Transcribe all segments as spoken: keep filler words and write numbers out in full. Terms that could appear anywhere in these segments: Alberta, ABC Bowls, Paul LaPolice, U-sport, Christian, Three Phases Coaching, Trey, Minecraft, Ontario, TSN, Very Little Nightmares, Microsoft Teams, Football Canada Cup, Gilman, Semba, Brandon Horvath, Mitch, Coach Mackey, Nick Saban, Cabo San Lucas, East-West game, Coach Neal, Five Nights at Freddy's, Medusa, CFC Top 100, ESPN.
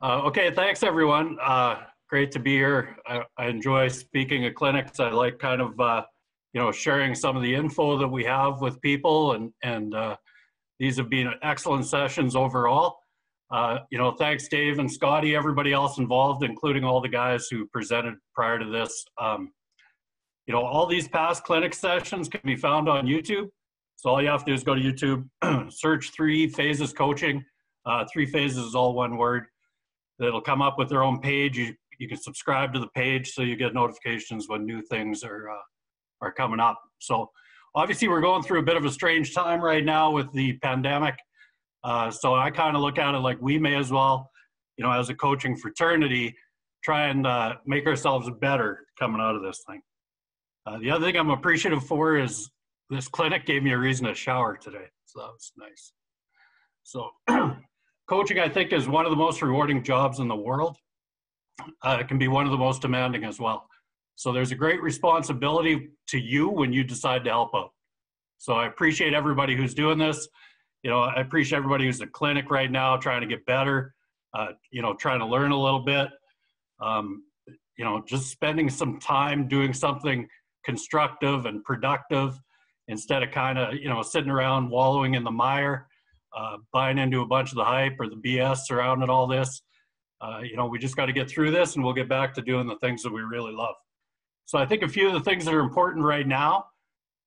Uh, okay, thanks everyone. Uh, great to be here. I, I enjoy speaking at clinics. I like kind of, uh, you know, sharing some of the info that we have with people, and, and uh, these have been excellent sessions overall. Uh, you know, thanks Dave and Scotty, everybody else involved, including all the guys who presented prior to this. Um, you know, all these past clinic sessions can be found on YouTube. So all you have to do is go to YouTube, search Three Phases Coaching. Uh, Three Phases is all one word. It'll come up with their own page. You, you can subscribe to the page so you get notifications when new things are, uh, are coming up. So obviously we're going through a bit of a strange time right now with the pandemic. Uh, so I kind of look at it like we may as well, you know, as a coaching fraternity, try and uh, make ourselves better coming out of this thing. Uh, the other thing I'm appreciative for is this clinic gave me a reason to shower today. So that was nice. So coaching, I think, is one of the most rewarding jobs in the world. Uh, it can be one of the most demanding as well. So there's a great responsibility to you when you decide to help out. So I appreciate everybody who's doing this. You know, I appreciate everybody who's at clinic right now trying to get better, uh, you know, trying to learn a little bit. Um, you know, just spending some time doing something constructive and productive instead of kind of, you know, sitting around wallowing in the mire. Uh, buying into a bunch of the hype or the B S surrounding all this. Uh, you know, we just got to get through this and we'll get back to doing the things that we really love. So I think a few of the things that are important right now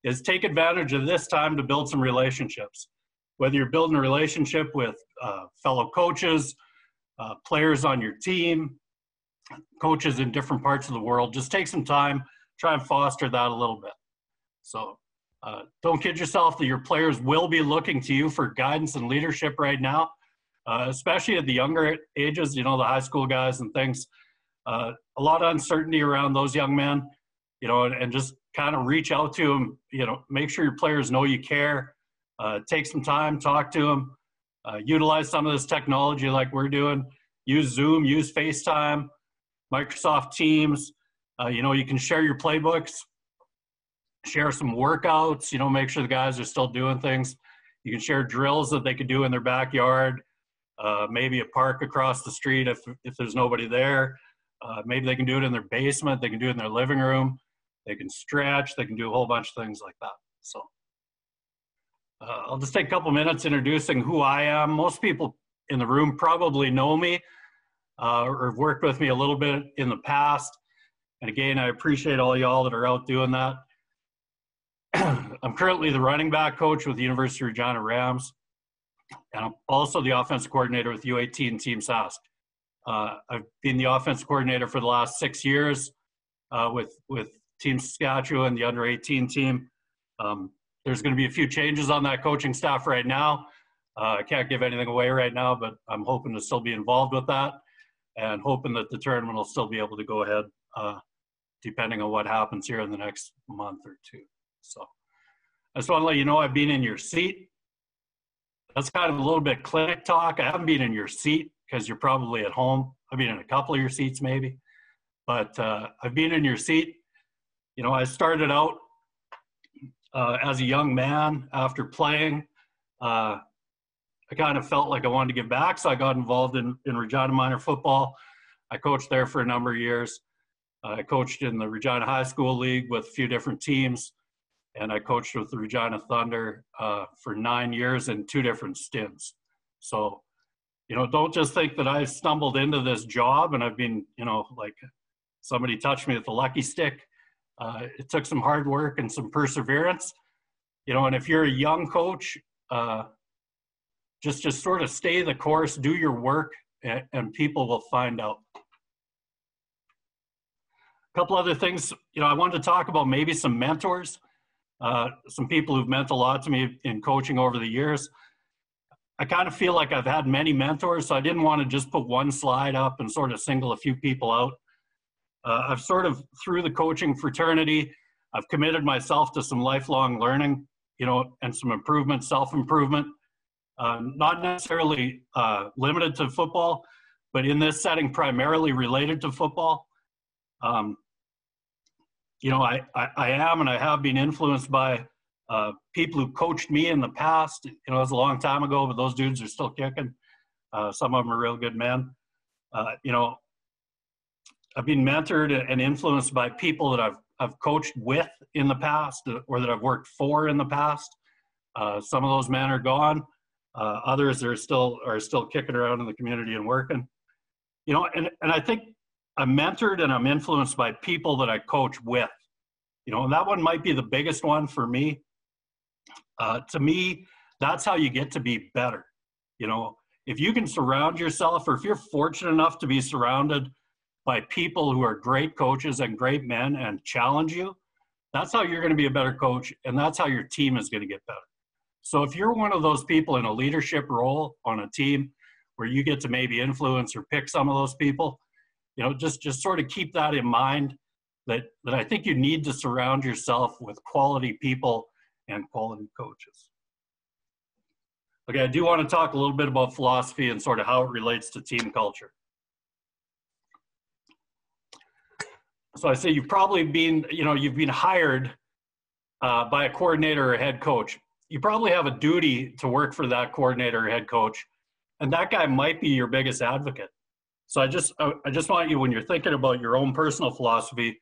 is take advantage of this time to build some relationships. Whether you're building a relationship with uh, fellow coaches, uh, players on your team, coaches in different parts of the world, just take some time, try and foster that a little bit. So Uh, don't kid yourself that your players will be looking to you for guidance and leadership right now, uh, especially at the younger ages, you know, the high school guys and things. Uh, a lot of uncertainty around those young men, you know, and, and just kind of reach out to them, you know, make sure your players know you care. Uh, take some time, talk to them, uh, utilize some of this technology like we're doing. Use Zoom, use FaceTime, Microsoft Teams. Uh, you know, you can share your playbooks. Share some workouts, you know, make sure the guys are still doing things. You can share drills that they could do in their backyard, uh, maybe a park across the street if, if there's nobody there. Uh, maybe they can do it in their basement. They can do it in their living room. They can stretch. They can do a whole bunch of things like that. So uh, I'll just take a couple minutes introducing who I am. Most people in the room probably know me uh, or have worked with me a little bit in the past. And again, I appreciate all y'all that are out doing that. I'm currently the running back coach with the University of Regina Rams, and I'm also the offensive coordinator with U eighteen and Team Sask. Uh, I've been the offensive coordinator for the last six years uh, with, with Team Saskatchewan, the under eighteen team. Um, there's going to be a few changes on that coaching staff right now. Uh, I can't give anything away right now, but I'm hoping to still be involved with that and hoping that the tournament will still be able to go ahead uh, depending on what happens here in the next month or two. So I just want to let you know I've been in your seat. That's kind of a little bit clinic talk. I haven't been in your seat because you're probably at home. I've been in a couple of your seats maybe, but uh, I've been in your seat. You know, I started out uh, as a young man after playing. Uh, I kind of felt like I wanted to give back, so I got involved in, in Regina minor football. I coached there for a number of years. Uh, I coached in the Regina High School League with a few different teams. And I coached with the Regina Thunder uh, for nine years in two different stints. So, you know, don't just think that I stumbled into this job and I've been, you know, like somebody touched me with a lucky stick. Uh, it took some hard work and some perseverance, you know, and if you're a young coach, uh, just, just sort of stay the course, do your work, and, and people will find out. A couple other things, you know, I wanted to talk about maybe some mentors. Uh, some people who've meant a lot to me in coaching over the years. I kind of feel like I've had many mentors, so I didn't want to just put one slide up and sort of single a few people out. Uh, I've sort of, through the coaching fraternity, I've committed myself to some lifelong learning, you know, and some improvement, self-improvement. Um, not necessarily uh, limited to football, but in this setting, primarily related to football. Um, You know, I, I, I am and I have been influenced by uh, people who coached me in the past. You know, it was a long time ago, but those dudes are still kicking. Uh, some of them are real good men. uh, you know, I've been mentored and influenced by people that I've, I've coached with in the past, or that I've worked for in the past. Uh, some of those men are gone. Uh, others are still, are still kicking around in the community and working. You know, and, and I think I'm mentored and I'm influenced by people that I coach with. You know, and that one might be the biggest one for me. Uh, to me, that's how you get to be better. You know, if you can surround yourself, or if you're fortunate enough to be surrounded by people who are great coaches and great men and challenge you, that's how you're going to be a better coach, and that's how your team is going to get better. So if you're one of those people in a leadership role on a team where you get to maybe influence or pick some of those people, you know, just, just sort of keep that in mind, that, that I think you need to surround yourself with quality people and quality coaches. Okay, I do want to talk a little bit about philosophy and sort of how it relates to team culture. So I say you've probably been, you know, you've been hired uh, by a coordinator or head coach. You probably have a duty to work for that coordinator or head coach, and that guy might be your biggest advocate. So I just, I just want you, when you're thinking about your own personal philosophy,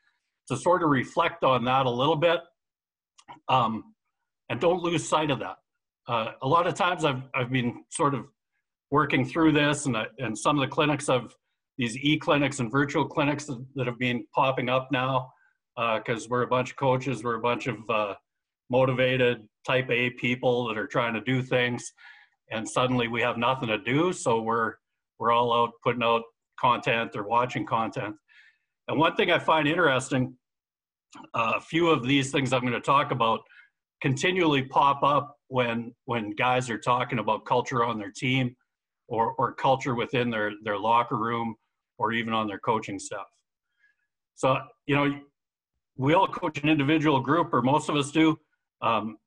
to sort of reflect on that a little bit, um, and don't lose sight of that. Uh, a lot of times I've, I've been sort of working through this, and, I, and some of the clinics I've, these e-clinics and virtual clinics that have been popping up now, because uh, we're a bunch of coaches, we're a bunch of uh, motivated type A people that are trying to do things, and suddenly we have nothing to do, so we're, we're all out putting out content or watching content. And one thing I find interesting, uh, a few of these things I'm going to talk about continually pop up when, when guys are talking about culture on their team, or, or culture within their, their locker room, or even on their coaching staff. So, you know, we all coach an individual group, or most of us do. Um,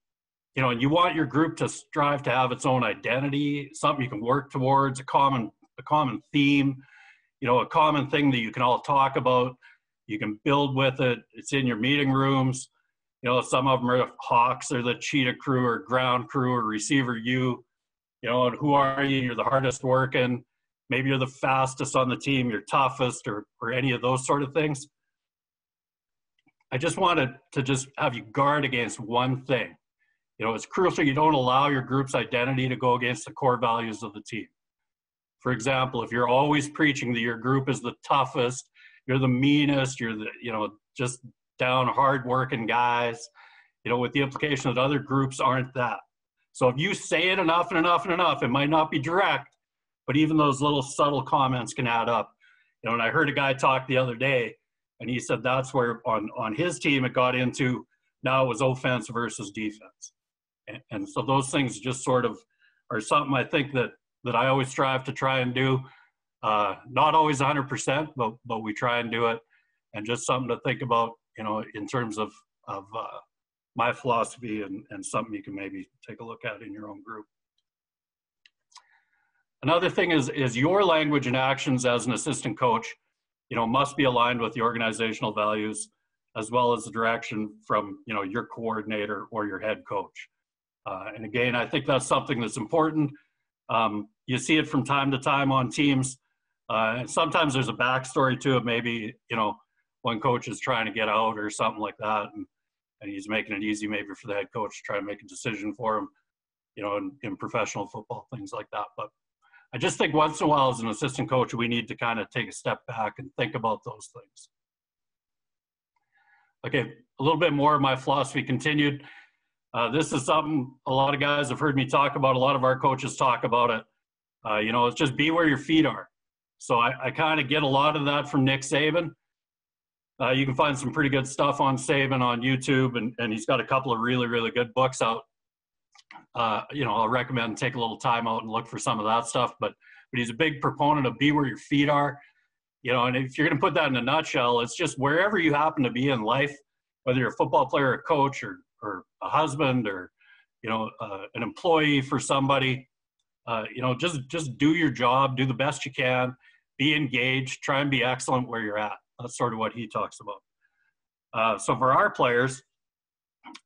you know, and you want your group to strive to have its own identity, something you can work towards, a common, a common theme, you know, a common thing that you can all talk about. You can build with it. It's in your meeting rooms. You know, some of them are Hawks, or the Cheetah Crew, or Ground Crew, or Receiver U. You know, and who are you? You're the hardest working. Maybe you're the fastest on the team, you're toughest, or, or any of those sort of things. I just wanted to just have you guard against one thing. You know, it's crucial you don't allow your group's identity to go against the core values of the team. For example, if you're always preaching that your group is the toughest, you're the meanest, you're the, you know, just down hard-working guys, you know, with the implication that other groups aren't that. So if you say it enough and enough and enough, it might not be direct, but even those little subtle comments can add up. You know, and I heard a guy talk the other day, and he said that's where on, on his team it got into, now it was offense versus defense. And, and so those things just sort of are something I think that, that I always strive to try and do. Uh, not always one hundred percent, but, but we try and do it. And just something to think about, you know, in terms of, of – uh, my philosophy, and, and something you can maybe take a look at in your own group. Another thing is, is your language and actions as an assistant coach, you know, must be aligned with the organizational values, as well as the direction from, you know, your coordinator or your head coach. Uh, and again, I think that's something that's important. Um, you see it from time to time on teams. Uh, and sometimes there's a backstory to it. Maybe, you know, one coach is trying to get out or something like that, and, and he's making it easy maybe for the head coach to try and make a decision for him, you know, in, in professional football, things like that. But I just think once in a while as an assistant coach, we need to kind of take a step back and think about those things. Okay, a little bit more of my philosophy continued. Uh, this is something a lot of guys have heard me talk about. A lot of our coaches talk about it. Uh, you know, it's just be where your feet are. So I, I kind of get a lot of that from Nick Saban. Uh, you can find some pretty good stuff on Saban on YouTube, and, and he's got a couple of really, really good books out. Uh, you know, I'll recommend take a little time out and look for some of that stuff, but, but he's a big proponent of be where your feet are. You know, and if you're going to put that in a nutshell, it's just wherever you happen to be in life, whether you're a football player, a coach, or, or a husband, or, you know, uh, an employee for somebody, uh, you know, just, just do your job, do the best you can, be engaged, try and be excellent where you're at. That's sort of what he talks about. Uh, so for our players,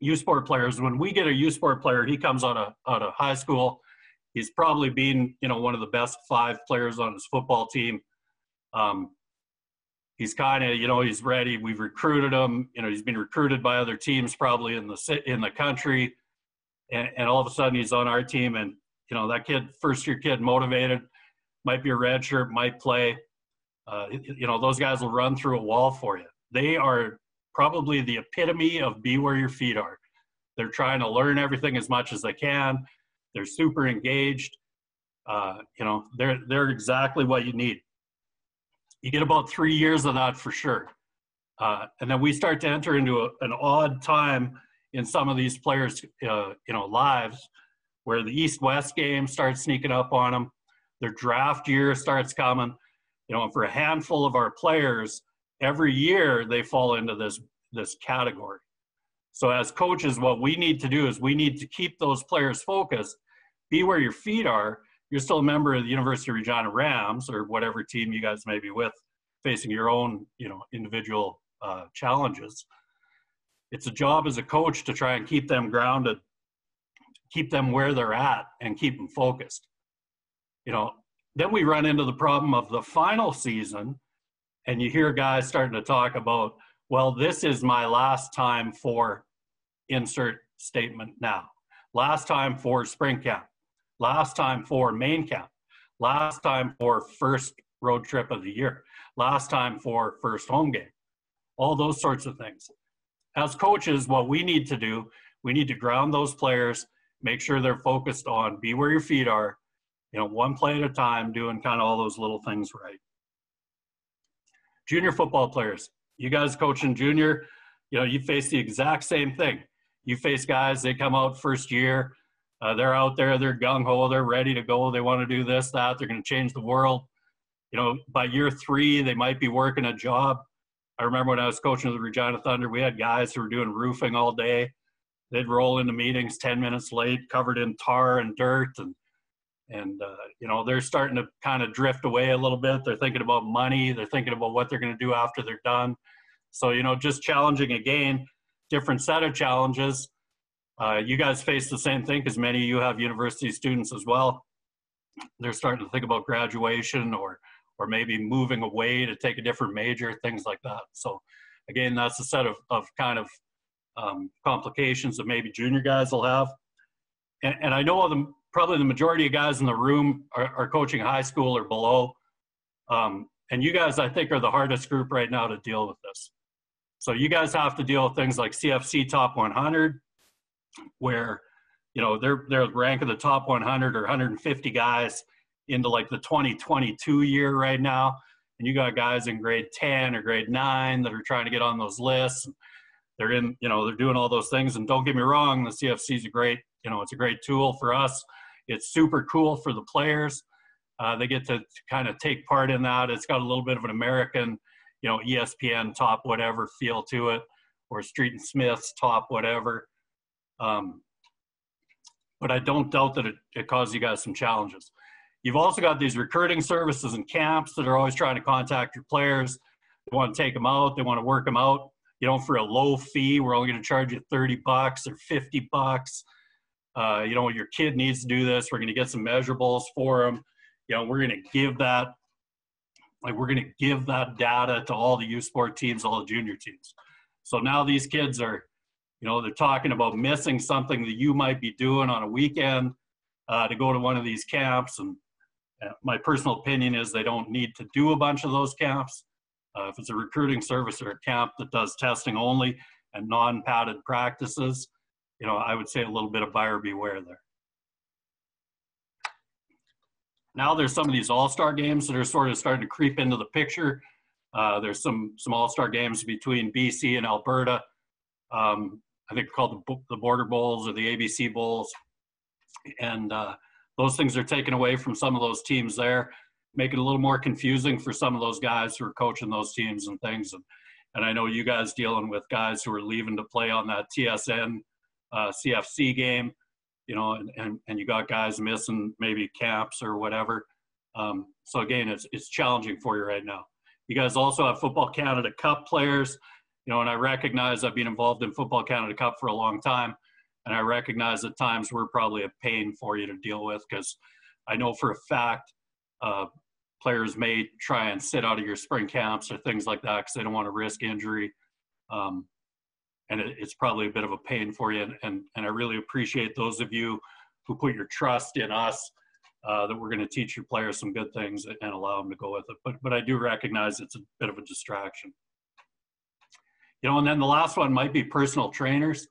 U-sport players, when we get a U-sport player, he comes out of, out of high school. He's probably been, you know, one of the best five players on his football team. Um, he's kind of, you know, he's ready. We've recruited him. You know, he's been recruited by other teams probably in the in the country, and, and all of a sudden he's on our team. And you know, that kid, first year kid, motivated, might be a red shirt, might play. Uh, you know, those guys will run through a wall for you. They are probably the epitome of be where your feet are. They're trying to learn everything as much as they can. They're super engaged. Uh, you know, they're they're exactly what you need. You get about three years of that for sure. Uh, and then we start to enter into a, an odd time in some of these players, uh, you know, lives, where the East-West game starts sneaking up on them. Their draft year starts coming. You know, and for a handful of our players, every year they fall into this this category. So as coaches, what we need to do is we need to keep those players focused, be where your feet are. You're still a member of the University of Regina Rams or whatever team you guys may be with, facing your own, you know, individual uh, challenges. It's a job as a coach to try and keep them grounded, keep them where they're at, and keep them focused. You know, then we run into the problem of the final season, and you hear guys starting to talk about, well, this is my last time for insert statement now, last time for spring camp, last time for main camp, last time for first road trip of the year, last time for first home game, all those sorts of things. As coaches, what we need to do, we need to ground those players, make sure they're focused on be where your feet are, you know, one play at a time, doing kind of all those little things right. Junior football players, you guys coaching junior, you know, you face the exact same thing. You face guys, they come out first year, Uh, they're out there, they're gung-ho, they're ready to go, they want to do this, that, they're going to change the world. You know, by year three, they might be working a job. I remember when I was coaching the Regina Thunder, we had guys who were doing roofing all day. They'd roll into meetings ten minutes late, covered in tar and dirt, and, and uh, you know, they're starting to kind of drift away a little bit. They're thinking about money. They're thinking about what they're going to do after they're done. So, you know, just challenging again, different set of challenges. Uh, you guys face the same thing because many of you have university students as well. They're starting to think about graduation or or maybe moving away to take a different major, things like that. So, again, that's a set of, of kind of um, complications that maybe junior guys will have. And, and I know the, probably the majority of guys in the room are, are coaching high school or below. Um, and you guys, I think, are the hardest group right now to deal with this. So you guys have to deal with things like C F C Top one hundred, where, you know, they're they're ranking the top one hundred or one hundred fifty guys into like the twenty twenty-two year right now, and you got guys in grade ten or grade nine that are trying to get on those lists. They're in, you know, they're doing all those things. And don't get me wrong, the C F C is a great, you know, it's a great tool for us. It's super cool for the players. Uh, they get to, to kind of take part in that. It's got a little bit of an American, you know, E S P N top whatever feel to it, or Street and Smith's top whatever. Um, but I don't doubt that it, it caused you guys some challenges. You've also got these recruiting services and camps that are always trying to contact your players. They want to take them out. They want to work them out, you know, for a low fee. We're only going to charge you thirty bucks or fifty bucks. Uh, you know, your kid needs to do this. We're going to get some measurables for them. You know, we're going to give that, like we're going to give that data to all the U-sport teams, all the junior teams. So now these kids are, you know, they're talking about missing something that you might be doing on a weekend uh, to go to one of these camps. And uh, my personal opinion is they don't need to do a bunch of those camps. Uh, if it's a recruiting service or a camp that does testing only and non-padded practices, you know, I would say a little bit of buyer beware there. Now there's some of these all-star games that are sort of starting to creep into the picture. Uh, there's some, some all-star games between B C and Alberta. Um, I think called the, the Border Bowls or the A B C Bowls. And uh, those things are taken away from some of those teams there, make it a little more confusing for some of those guys who are coaching those teams and things. And, and I know you guys dealing with guys who are leaving to play on that T S N uh, C F C game, you know, and, and, and you got guys missing maybe camps or whatever. Um, so again, it's, it's challenging for you right now. You guys also have Football Canada Cup players. You know, and I recognize I've been involved in Football Canada Cup for a long time, and I recognize at times we're probably a pain for you to deal with because I know for a fact uh, players may try and sit out of your spring camps or things like that because they don't want to risk injury. Um, and it, it's probably a bit of a pain for you. And, and, and I really appreciate those of you who put your trust in us, uh, that we're going to teach your players some good things and allow them to go with it. But, but I do recognize it's a bit of a distraction. You know, and then the last one might be personal trainers.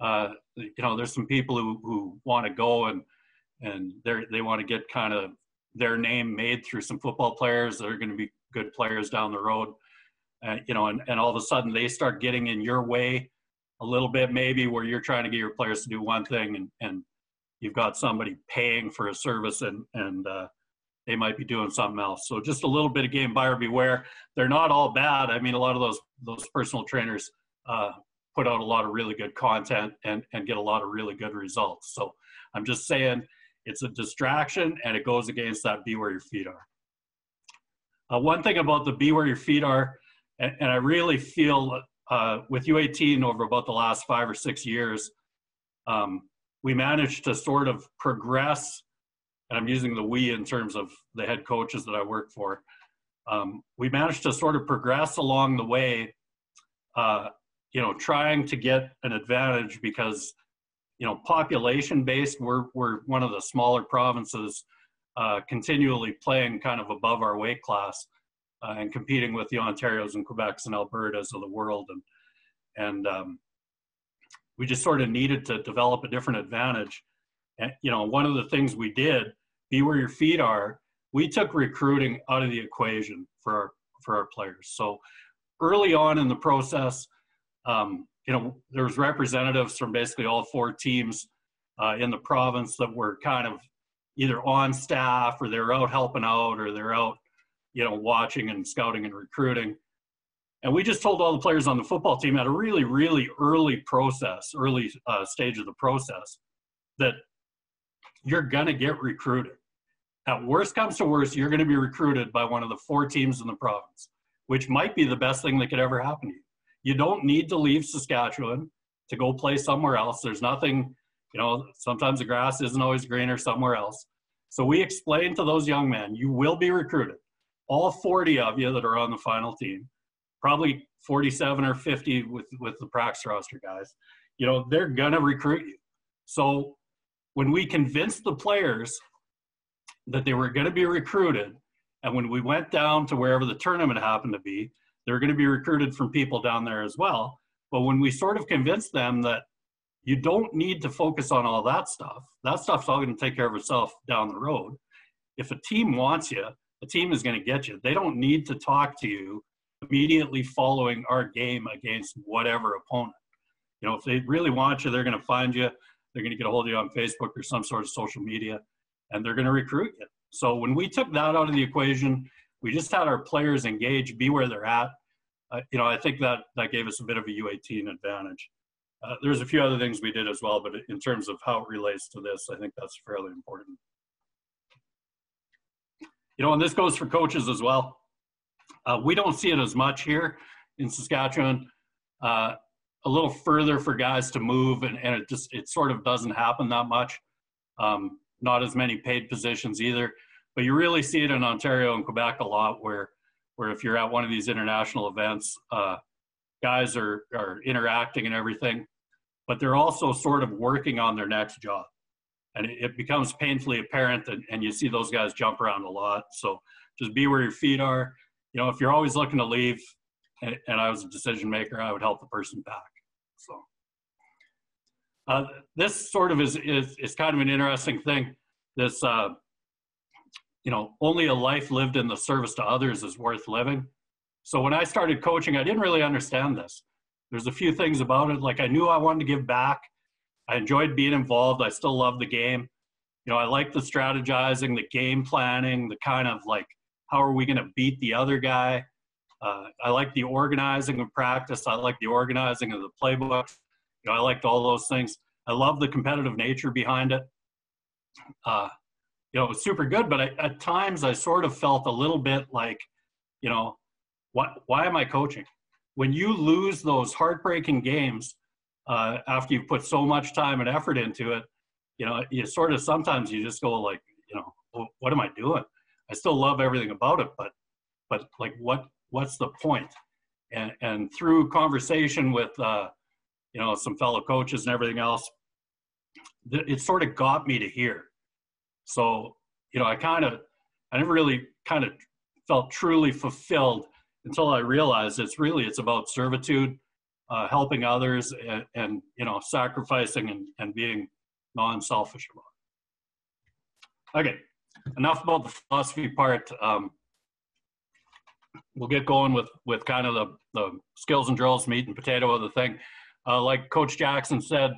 Uh, you know, there's some people who, who want to go and, and they're, they want to get kind of their name made through some football players that are going to be good players down the road. Uh, you know, and, and all of a sudden they start getting in your way a little bit, maybe, where you're trying to get your players to do one thing and, and you've got somebody paying for a service and, and uh, they might be doing something else. So just a little bit of game, buyer beware. They're not all bad. I mean, a lot of those, those personal trainers uh, put out a lot of really good content and, and get a lot of really good results. So I'm just saying it's a distraction and it goes against that be where your feet are. Uh, one thing about the be where your feet are, and, and I really feel uh, with U eighteen over about the last five or six years, um, we managed to sort of progress, and I'm using the we in terms of the head coaches that I work for. Um, we managed to sort of progress along the way, uh, you know, trying to get an advantage because, you know, population-based, we're, we're one of the smaller provinces, uh, continually playing kind of above our weight class. Uh, and competing with the Ontarios and Quebecs and Albertas of the world. And, and um, we just sort of needed to develop a different advantage. And, you know, one of the things we did, be where your feet are, we took recruiting out of the equation for our, for our players. So early on in the process, um, you know, there was representatives from basically all four teams uh, in the province that were kind of either on staff or they're out helping out or they're out, you know, watching and scouting and recruiting. And we just told all the players on the football team at a really, really early process, early uh, stage of the process, that you're going to get recruited. At worst comes to worst, you're going to be recruited by one of the four teams in the province, which might be the best thing that could ever happen to you. You don't need to leave Saskatchewan to go play somewhere else. There's nothing, you know, sometimes the grass isn't always greener somewhere else. So we explained to those young men, you will be recruited. All forty of you that are on the final team, probably forty-seven or fifty with, with the practice roster guys, you know, they're going to recruit you. So when we convinced the players that they were going to be recruited, and when we went down to wherever the tournament happened to be, they're going to be recruited from people down there as well. But when we sort of convinced them that you don't need to focus on all that stuff, that stuff's all going to take care of itself down the road. If a team wants you, the team is going to get you. They don't need to talk to you immediately following our game against whatever opponent. You know, if they really want you, they're going to find you. They're going to get a hold of you on Facebook or some sort of social media, and they're going to recruit you. So when we took that out of the equation, we just had our players engaged, be where they're at. Uh, you know, I think that, that gave us a bit of a U eighteen advantage. Uh, there's a few other things we did as well, but in terms of how it relates to this, I think that's fairly important. You know, and this goes for coaches as well. Uh, we don't see it as much here in Saskatchewan. Uh, a little further for guys to move, and, and it just it sort of doesn't happen that much. Um, not as many paid positions either. But you really see it in Ontario and Quebec a lot, where where if you're at one of these international events, uh, guys are, are interacting and everything, but they're also sort of working on their next job. And it becomes painfully apparent, and, and you see those guys jump around a lot. So just be where your feet are. You know, if you're always looking to leave, and, and I was a decision maker, I would help the person back. So uh, this sort of is, is, is kind of an interesting thing. This, uh, you know, only a life lived in the service to others is worth living. So when I started coaching, I didn't really understand this. There's a few things about it. Like, I knew I wanted to give back. I enjoyed being involved. I still love the game. You know, I like the strategizing, the game planning, the kind of like, how are we going to beat the other guy? Uh, I like the organizing of practice. I like the organizing of the playbook. You know, I liked all those things. I love the competitive nature behind it. Uh, you know, it was super good, but I, at times I sort of felt a little bit like, you know, why, why am I coaching? When you lose those heartbreaking games, Uh, after you've put so much time and effort into it, you know, you sort of sometimes you just go like, you know, what am I doing? I still love everything about it, but but like what what's the point? And and through conversation with uh, you know, some fellow coaches and everything else, th- it sort of got me to here. So you know, I kind of I never really kind of felt truly fulfilled until I realized it's really it's about servitude, uh, helping others, and, and you know, sacrificing and, and being non-selfish about it. Okay, enough about the philosophy part. Um, we'll get going with, with kind of the, the skills and drills, meat and potato of the thing. Uh, like Coach Jackson said,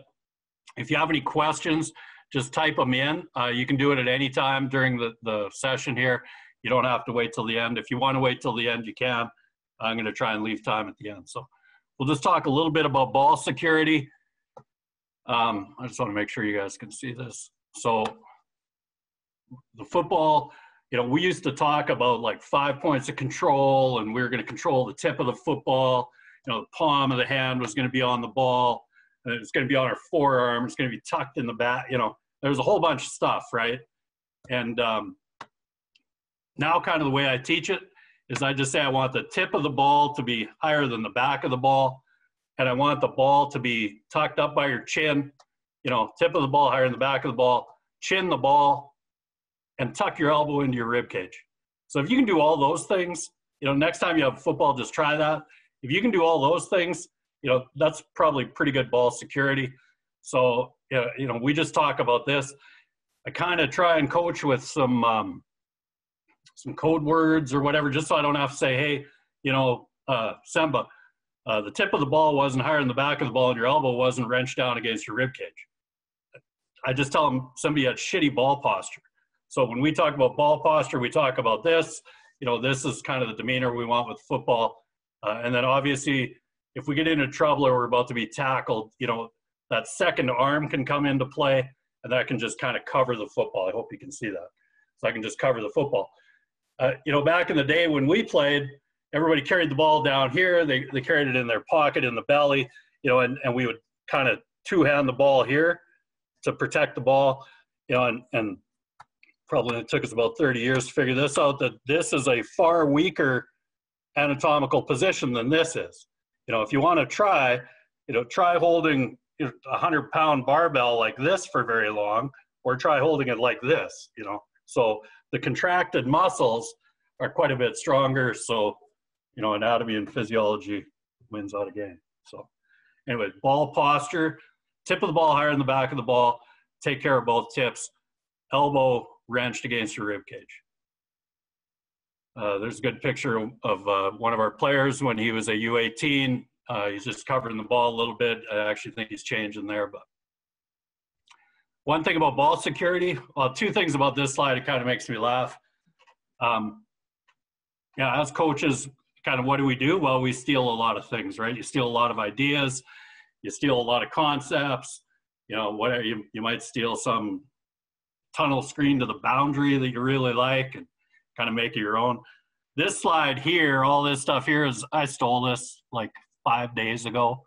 if you have any questions, just type them in. Uh, you can do it at any time during the, the session here. You don't have to wait till the end. If you want to wait till the end, you can. I'm going to try and leave time at the end. So we'll just talk a little bit about ball security. Um, I just want to make sure you guys can see this. So the football, you know, we used to talk about like five points of control, and we were going to control the tip of the football. You know, the palm of the hand was going to be on the ball, and it's going to be on our forearm. It's going to be tucked in the back. You know, there's a whole bunch of stuff, right? And um, now kind of the way I teach it is I just say I want the tip of the ball to be higher than the back of the ball, and I want the ball to be tucked up by your chin. You know, tip of the ball higher than the back of the ball, chin the ball, and tuck your elbow into your rib cage. So if you can do all those things, you know, next time you have football, just try that. If you can do all those things, you know, that's probably pretty good ball security. So, you know, we just talk about this. I kind of try and coach with some um, some code words or whatever, just so I don't have to say, hey, you know, uh, Semba, uh, the tip of the ball wasn't higher than the back of the ball and your elbow wasn't wrenched down against your rib cage. I just tell them somebody had shitty ball posture. So when we talk about ball posture, we talk about this. You know, this is kind of the demeanor we want with football. Uh, and then obviously, if we get into trouble or we're about to be tackled, you know, that second arm can come into play, and that can just kind of cover the football. I hope you can see that. So I can just cover the football. Uh, you know, back in the day when we played, everybody carried the ball down here. They, they carried it in their pocket, in the belly, you know, and, and we would kind of two-hand the ball here to protect the ball, you know, and, and – probably it took us about thirty years to figure this out, that this is a far weaker anatomical position than this is. You know, if you want to try, you know, try holding a hundred-pound barbell like this for very long, or try holding it like this, you know. So the contracted muscles are quite a bit stronger, so, you know, anatomy and physiology wins out again. So anyway, ball posture, tip of the ball higher than the back of the ball, take care of both tips, elbow wrenched against your rib cage. Uh, there's a good picture of uh, one of our players when he was a U eighteen. Uh, he's just covering the ball a little bit. I actually think he's changing there. But one thing about ball security, well, two things about this slide, it kind of makes me laugh. Um, yeah, as coaches, kind of what do we do? Well, we steal a lot of things, right? You steal a lot of ideas. You steal a lot of concepts. You know, whatever, you, you might steal some tunnel screen to the boundary that you really like and kind of make it your own. This slide here, all this stuff here is, I stole this like five days ago.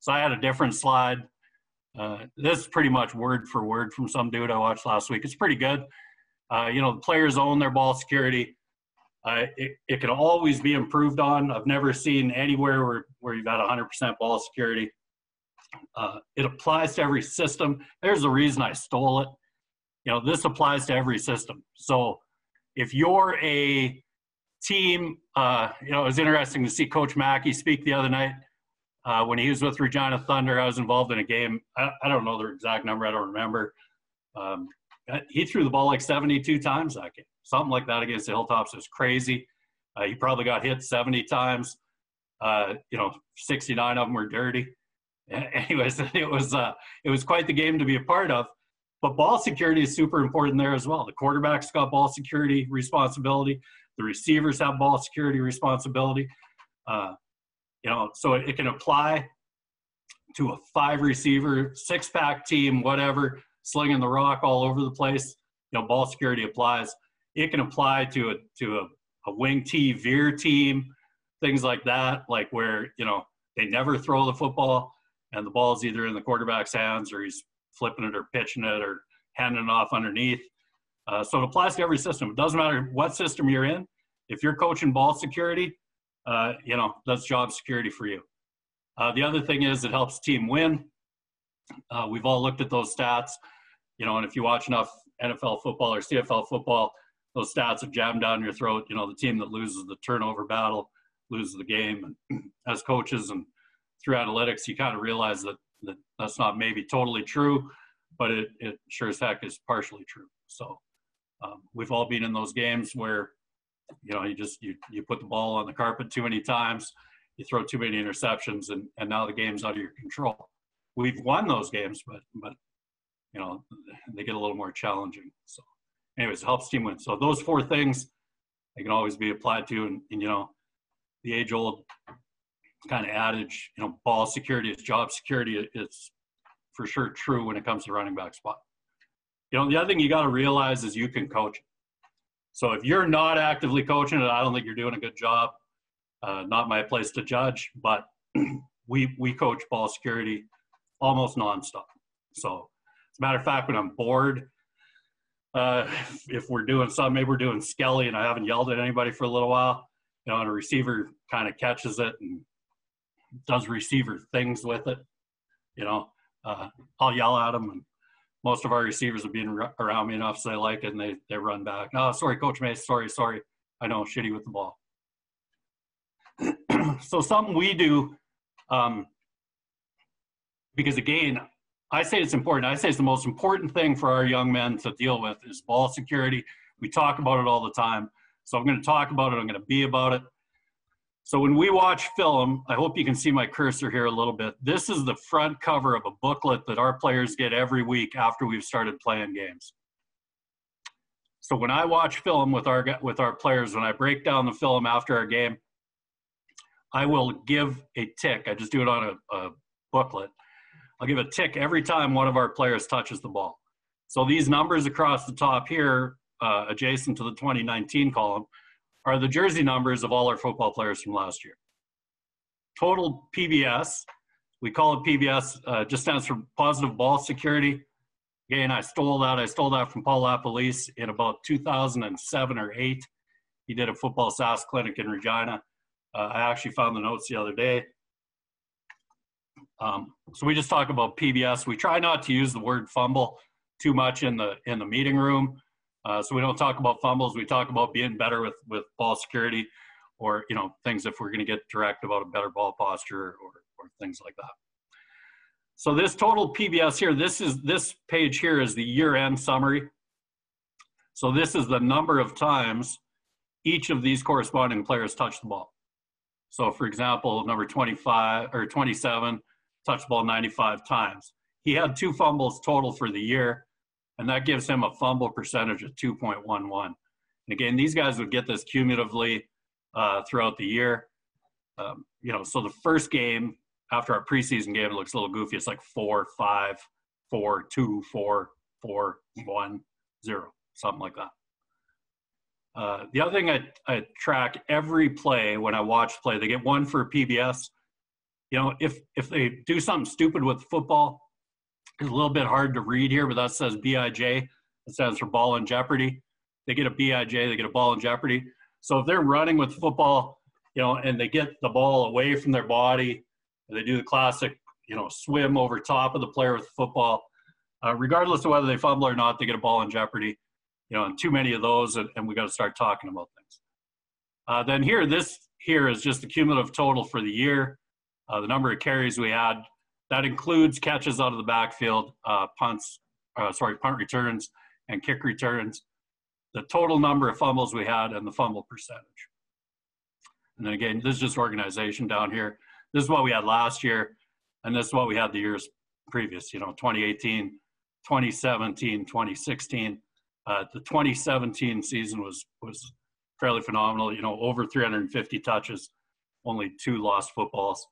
So I had a different slide. Uh, this is pretty much word for word from some dude I watched last week. It's pretty good. Uh, you know, the players own their ball security. Uh, it, it can always be improved on. I've never seen anywhere where, where you've got one hundred percent ball security. Uh, it applies to every system. There's a reason I stole it. You know, this applies to every system. So if you're a team, uh, you know, it was interesting to see Coach Mackey speak the other night uh, when he was with Regina Thunder. I was involved in a game. I, I don't know the exact number. I don't remember. Um, he threw the ball like seventy-two times that game. Something like that against the Hilltops. It was crazy. Uh, he probably got hit seventy times. Uh, you know, sixty-nine of them were dirty. Anyways, it was, uh, it was quite the game to be a part of. But ball security is super important there as well. The quarterback's got ball security responsibility. The receivers have ball security responsibility. Uh, you know, so it, it can apply to a five-receiver, six-pack team, whatever, slinging the rock all over the place. You know, ball security applies. It can apply to a to a, a wing T veer team, things like that, like where, you know, they never throw the football and the ball's either in the quarterback's hands or he's flipping it or pitching it or handing it off underneath. Uh, so it applies to every system. It doesn't matter what system you're in. If you're coaching ball security, uh, you know, that's job security for you. Uh, the other thing is it helps team win. Uh, we've all looked at those stats, you know, and if you watch enough N F L football or C F L football, those stats are jammed down your throat. You know, the team that loses the turnover battle loses the game. And as coaches and through analytics, you kind of realize that, that that's not maybe totally true, but it, it sure as heck is partially true. So um, we've all been in those games where, you know, you just, you, you put the ball on the carpet too many times, you throw too many interceptions, and, and now the game's out of your control. We've won those games, but, but you know, they get a little more challenging. So anyways, it helps team win. So those four things, they can always be applied to, and, and you know, the age-old kind of adage, you know, ball security is job security. It's for sure true when it comes to running back spot. You know, the other thing you got to realize is you can coach. So if you're not actively coaching it, I don't think you're doing a good job. Uh, not my place to judge, but we, we coach ball security almost nonstop. So as a matter of fact, when I'm bored, uh, if we're doing something, maybe we're doing Skelly and I haven't yelled at anybody for a little while, you know, and a receiver kind of catches it and does receiver things with it, you know, uh, I'll yell at them, and most of our receivers have been around me enough so they like it, and they, they run back. No, sorry, Coach Mace, sorry, sorry. I know, shitty with the ball. So something we do, um, because again, I say it's important. I say it's the most important thing for our young men to deal with is ball security. We talk about it all the time. So I'm going to talk about it. I'm going to be about it. So when we watch film, I hope you can see my cursor here a little bit. This is the front cover of a booklet that our players get every week after we've started playing games. So when I watch film with our, with our players, when I break down the film after our game, I will give a tick. I just do it on a, a booklet. I'll give a tick every time one of our players touches the ball. So these numbers across the top here, uh, adjacent to the twenty nineteen column, are the jersey numbers of all our football players from last year. Total P B S, we call it P B S, uh, just stands for positive ball security. Again, I stole that. I stole that from Paul LaPolice in about two thousand seven or eight. He did a football S A S clinic in Regina. Uh, I actually found the notes the other day. Um, so we just talk about P B S. We try not to use the word fumble too much in the, in the meeting room. Uh, so we don't talk about fumbles. We talk about being better with, with ball security, or, you know, things if we're going to get direct about a better ball posture, or, or things like that. So this total P B S here, this is, this page here is the year-end summary. So this is the number of times each of these corresponding players touched the ball. So for example, number twenty-five or twenty-seven touched the ball ninety-five times. He had two fumbles total for the year, and that gives him a fumble percentage of two point one one. And again, these guys would get this cumulatively uh, throughout the year. Um, you know, so the first game after our preseason game, it looks a little goofy. It's like four, five, four, two, four, four, one, zero, something like that. Uh, the other thing I, I track every play when I watch play, they get one for P B S. You know, if, if they do something stupid with football, it's a little bit hard to read here, but that says B I J. It stands for ball in jeopardy. They get a B I J, they get a ball in jeopardy. So if they're running with football, you know, and they get the ball away from their body, and they do the classic, you know, swim over top of the player with football, uh, regardless of whether they fumble or not, they get a ball in jeopardy. You know, and too many of those, and, and we got to start talking about things. Uh, then here, this here is just the cumulative total for the year, uh, the number of carries we had. That includes catches out of the backfield, uh, punts, uh, sorry, punt returns and kick returns, the total number of fumbles we had, and the fumble percentage. And then again, this is just organization down here. This is what we had last year, and this is what we had the years previous, you know, twenty eighteen, twenty seventeen, twenty sixteen. Uh, the twenty seventeen season was, was fairly phenomenal, you know, over three hundred fifty touches, only two lost footballs.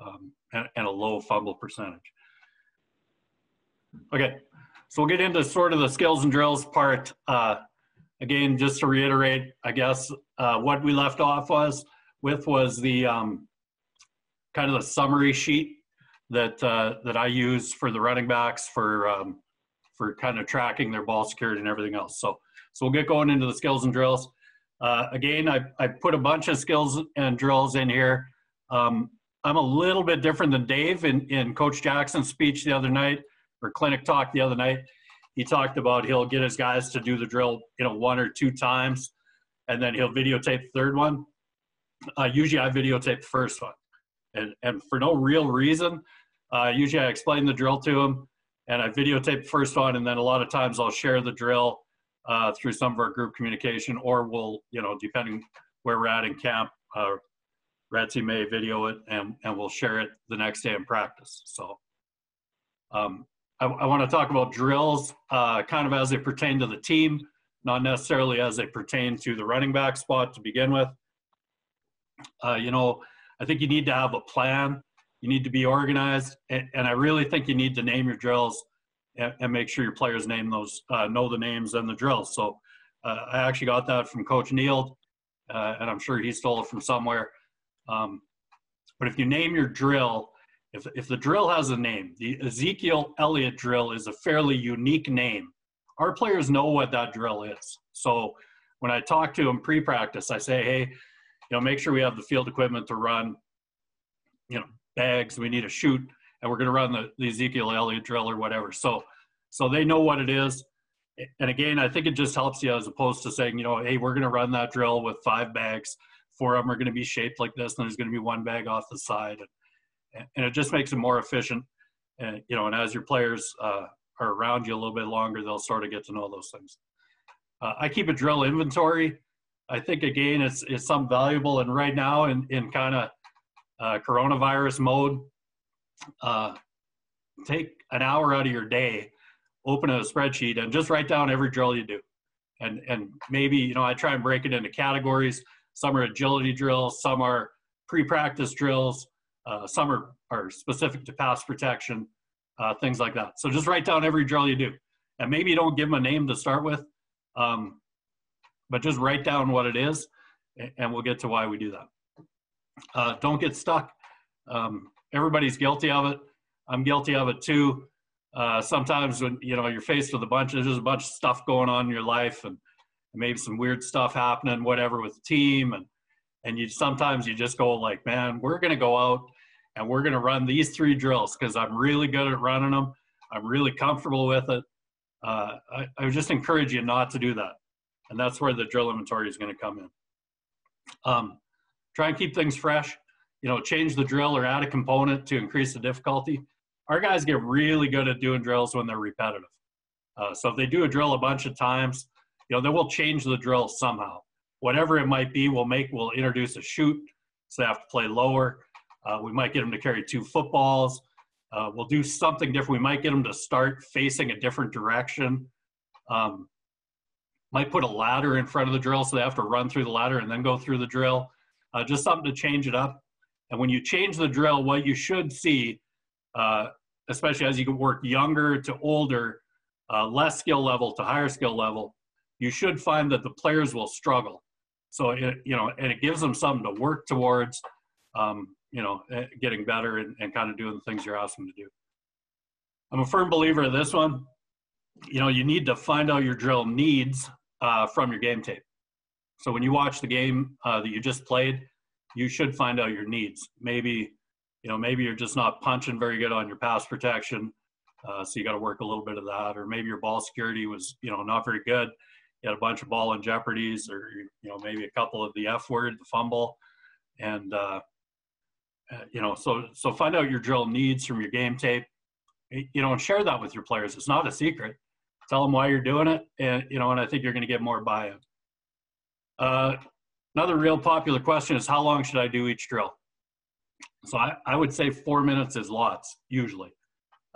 Um, and, and a low fumble percentage. Okay, so we'll get into sort of the skills and drills part. Uh, again, just to reiterate, I guess, uh, what we left off was with was the um, kind of the summary sheet that, uh, that I use for the running backs for, um, for kind of tracking their ball security and everything else. So So we'll get going into the skills and drills. Uh, again, I, I put a bunch of skills and drills in here. Um, I'm a little bit different than Dave in, in Coach Jackson's speech the other night, or clinic talk the other night. He talked about he'll get his guys to do the drill, you know, one or two times, and then he'll videotape the third one. Uh, usually I videotape the first one. And, and for no real reason, uh, usually I explain the drill to them, and I videotape the first one, and then a lot of times I'll share the drill uh, through some of our group communication, or we'll, you know, depending where we're at in camp, uh, Ratsy may video it, and, and we'll share it the next day in practice. So um, I, I want to talk about drills uh, kind of as they pertain to the team, not necessarily as they pertain to the running back spot to begin with. Uh, you know, I think you need to have a plan. You need to be organized, and, and I really think you need to name your drills and, and make sure your players name those, uh, know the names and the drills. So uh, I actually got that from Coach Neal, uh, and I'm sure he stole it from somewhere. Um, but if you name your drill, if, if the drill has a name, the Ezekiel Elliott drill is a fairly unique name. Our players know what that drill is. So when I talk to them pre-practice, I say, hey, you know, make sure we have the field equipment to run, you know, bags, we need a chute, and we're going to run the, the Ezekiel Elliott drill or whatever. So, so they know what it is. And again, I think it just helps you as opposed to saying, you know, hey, we're going to run that drill with five bags. Four of them are going to be shaped like this, and there's going to be one bag off the side. And, and it just makes it more efficient. And, you know, and as your players uh, are around you a little bit longer, they'll sort of get to know those things. Uh, I keep a drill inventory. I think, again, it's, it's something valuable. And right now in, in kind of uh, coronavirus mode, uh, take an hour out of your day, open a spreadsheet, and just write down every drill you do. And, and maybe, you know, I try and break it into categories. Some are agility drills, some are pre-practice drills, uh, some are, are specific to pass protection, uh, things like that. So just write down every drill you do. And maybe you don't give them a name to start with, um, but just write down what it is, and we'll get to why we do that. Uh, don't get stuck. Um, everybody's guilty of it. I'm guilty of it too. Uh, sometimes when, you know, you're faced with a bunch, there's just a bunch of stuff going on in your life, and maybe some weird stuff happening, whatever, with the team. And, and you sometimes you just go like, man, we're going to go out and we're going to run these three drills because I'm really good at running them. I'm really comfortable with it. Uh, I, I would just encourage you not to do that. And that's where the drill inventory is going to come in. Um, try and keep things fresh. You know, change the drill or add a component to increase the difficulty. Our guys get really good at doing drills when they're repetitive. Uh, so if they do a drill a bunch of times, you know, then we'll change the drill somehow. Whatever it might be, we'll make, we'll introduce a shoot, so they have to play lower. Uh, we might get them to carry two footballs. Uh, we'll do something different. We might get them to start facing a different direction. Um, might put a ladder in front of the drill, so they have to run through the ladder and then go through the drill. Uh, just something to change it up. And when you change the drill, what you should see, uh, especially as you work younger to older, uh, less skill level to higher skill level, you should find that the players will struggle. So, it, you know, and it gives them something to work towards, um, you know, getting better and, and kind of doing the things you're asking them to do. I'm a firm believer of this one. You know, you need to find out your drill needs uh, from your game tape. So when you watch the game uh, that you just played, you should find out your needs. Maybe, you know, maybe you're just not punching very good on your pass protection. Uh, so you got to work a little bit of that, or maybe your ball security was, you know, not very good. You had a bunch of ball in jeopardies, or, you know, maybe a couple of the F word, the fumble. And, uh, you know, so, so find out your drill needs from your game tape, you know, and share that with your players. It's not a secret. Tell them why you're doing it. And, you know, and I think you're going to get more buy-in. Uh, another real popular question is, how long should I do each drill? So I, I would say four minutes is lots, usually.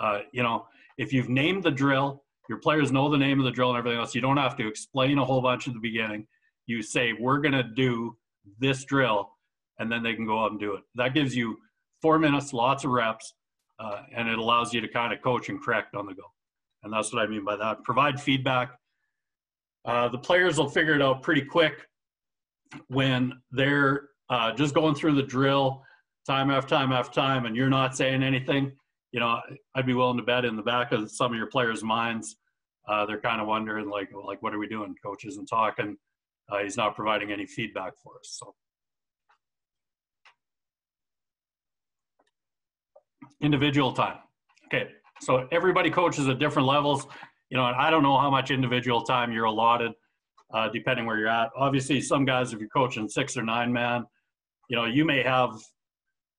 Uh, you know, if you've named the drill, your players know the name of the drill and everything else. You don't have to explain a whole bunch at the beginning. You say, we're going to do this drill, and then they can go out and do it. That gives you four minutes, lots of reps, uh, and it allows you to kind of coach and correct on the go. And that's what I mean by that. Provide feedback. Uh, the players will figure it out pretty quick when they're uh, just going through the drill time after time after time, and you're not saying anything. You know, I'd be willing to bet in the back of some of your players' minds, uh, they're kind of wondering, like, like what are we doing? Coach isn't talking. Uh, he's not providing any feedback for us. So individual time. Okay, so everybody coaches at different levels. You know, and I don't know how much individual time you're allotted, uh, depending where you're at. Obviously, some guys, if you're coaching six or nine man, you know, you may have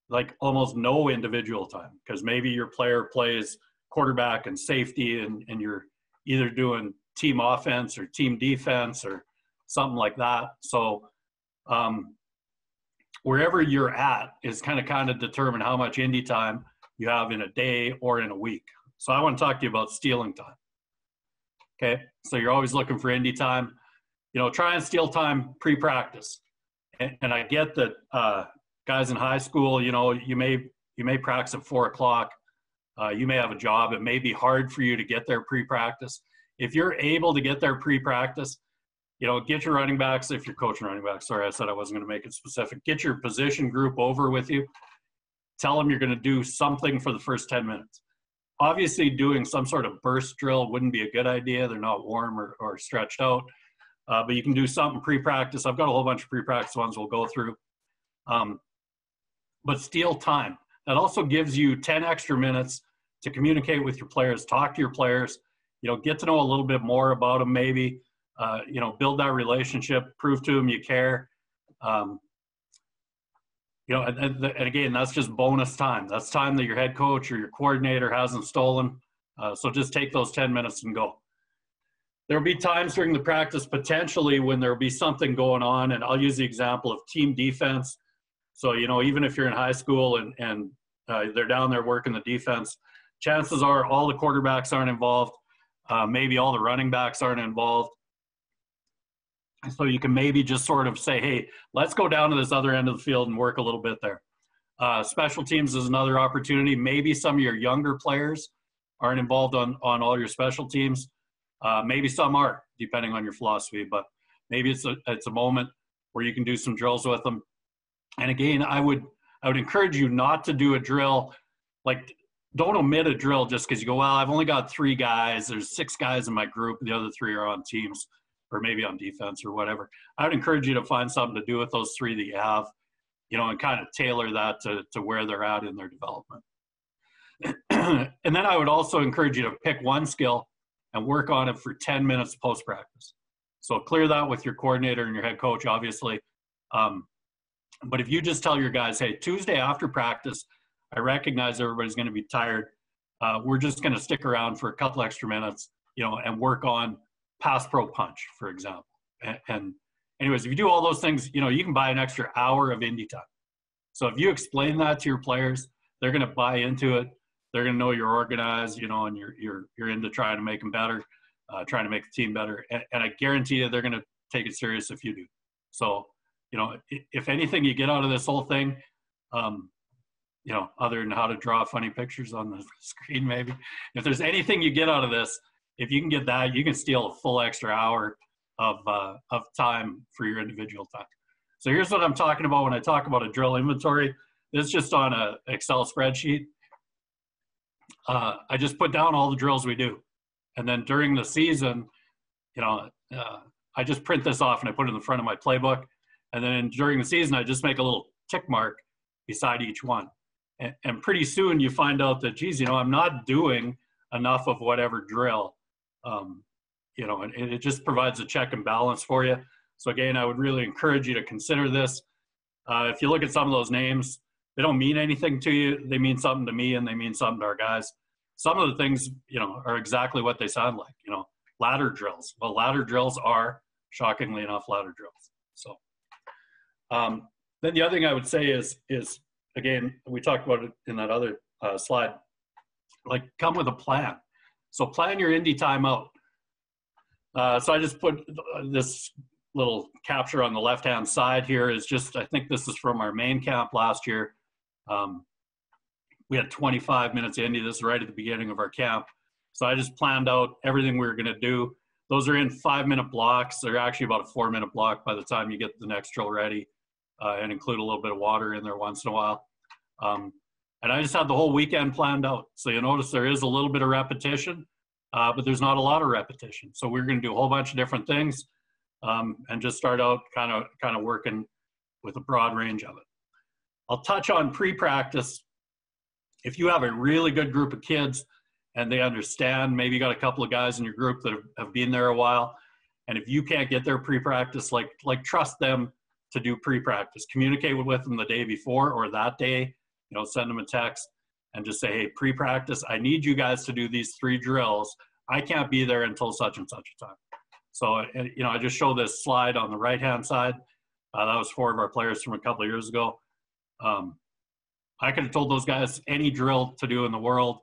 like almost no individual time because maybe your player plays quarterback and safety, and, and you're either doing team offense or team defense or something like that. So um, wherever you're at is kind of kind of determine how much indie time you have in a day or in a week. So I want to talk to you about stealing time. Okay, so you're always looking for indie time. You know, try and steal time pre-practice. And, and I get that uh, guys in high school, you know, you may you may practice at four o'clock. Uh, you may have a job. It may be hard for you to get there pre-practice. If you're able to get there pre-practice, you know, get your running backs, if you're coaching running backs, sorry, I said I wasn't going to make it specific. Get your position group over with you. Tell them you're going to do something for the first ten minutes. Obviously, doing some sort of burst drill wouldn't be a good idea. They're not warm or, or stretched out. Uh, but you can do something pre-practice. I've got a whole bunch of pre-practice ones we'll go through. Um, but steal time. That also gives you ten extra minutes to communicate with your players, talk to your players, you know, get to know a little bit more about them maybe, uh, you know, build that relationship, prove to them you care. Um, you know, and, and again, that's just bonus time. That's time that your head coach or your coordinator hasn't stolen. Uh, so just take those ten minutes and go. There'll be times during the practice potentially when there'll be something going on, and I'll use the example of team defense. So, you know, even if you're in high school and, and uh, they're down there working the defense, chances are all the quarterbacks aren't involved. Uh, maybe all the running backs aren't involved. So you can maybe just sort of say, hey, let's go down to this other end of the field and work a little bit there. Uh, special teams is another opportunity. Maybe some of your younger players aren't involved on, on all your special teams. Uh, maybe some aren't, depending on your philosophy, but maybe it's a, it's a moment where you can do some drills with them. And again, I would I would encourage you not to do a drill. Like, don't omit a drill just because you go, well, I've only got three guys. There's six guys in my group. The other three are on teams or maybe on defense or whatever. I would encourage you to find something to do with those three that you have, you know, and kind of tailor that to, to where they're at in their development. And then I would also encourage you to pick one skill and work on it for ten minutes post-practice. So clear that with your coordinator and your head coach, obviously. Um, But if you just tell your guys, hey, Tuesday after practice, I recognize everybody's going to be tired. Uh, we're just going to stick around for a couple extra minutes, you know, and work on pass pro punch, for example. And, and anyways, if you do all those things, you know, you can buy an extra hour of indie time. So if you explain that to your players, they're going to buy into it. They're going to know you're organized, you know, and you're, you're, you're into trying to make them better, uh, trying to make the team better. And, and I guarantee you they're going to take it serious if you do. So, you know, if anything you get out of this whole thing, um, you know, other than how to draw funny pictures on the screen maybe, if there's anything you get out of this, if you can get that, you can steal a full extra hour of, uh, of time for your individual time. So here's what I'm talking about when I talk about a drill inventory. This is just on an Excel spreadsheet. Uh, I just put down all the drills we do. And then during the season, you know, uh, I just print this off and I put it in the front of my playbook. And then during the season, I just make a little tick mark beside each one. And, and pretty soon you find out that, geez, you know, I'm not doing enough of whatever drill, um, you know, and, and it just provides a check and balance for you. So again, I would really encourage you to consider this. Uh, if you look at some of those names, they don't mean anything to you. They mean something to me and they mean something to our guys. Some of the things, you know, are exactly what they sound like, you know, ladder drills. Well, ladder drills are, shockingly enough, ladder drills. So. Um, then the other thing I would say is, is again, we talked about it in that other uh, slide, like come with a plan. So plan your indie time out. Uh, so I just put this little capture on the left-hand side here is just, I think this is from our main camp last year. Um, we had twenty-five minutes indie. This is right at the beginning of our camp. So I just planned out everything we were going to do. Those are in five-minute blocks. They're actually about a four-minute block by the time you get the next drill ready. Uh, and include a little bit of water in there once in a while. Um, and I just had the whole weekend planned out. So you notice there is a little bit of repetition, uh, but there's not a lot of repetition. So we're going to do a whole bunch of different things um, and just start out kind of kind of working with a broad range of it. I'll touch on pre-practice. If you have a really good group of kids and they understand, maybe you got a couple of guys in your group that have, have been there a while, and if you can't get their pre-practice, like, like trust them to do pre-practice. Communicate with them the day before or that day, you know, send them a text and just say, hey, pre-practice, I need you guys to do these three drills. I can't be there until such and such a time. So, you know, I just show this slide on the right-hand side. Uh, that was four of our players from a couple of years ago. Um, I could have told those guys any drill to do in the world,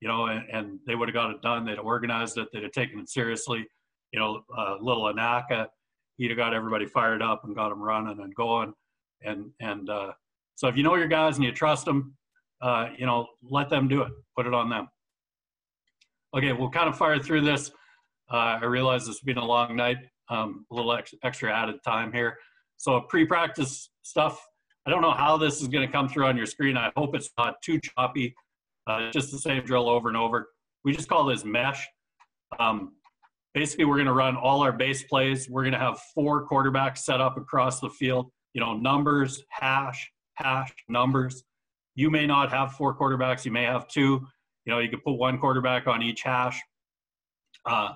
you know, and, and they would have got it done. They'd have organized it. They'd have taken it seriously. You know, uh, little Anaka, he'd have got everybody fired up and got them running and going. And, and uh, so if you know your guys and you trust them, uh, you know, let them do it. Put it on them. Okay, we'll kind of fire through this. Uh, I realize it's been a long night, um, a little ex extra added time here. So pre-practice stuff, I don't know how this is going to come through on your screen. I hope it's not too choppy. Uh, just the same drill over and over. We just call this mesh. Um, basically, we're going to run all our base plays. We're going to have four quarterbacks set up across the field. You know, numbers, hash, hash, numbers. You may not have four quarterbacks. You may have two. You know, you can put one quarterback on each hash. Uh,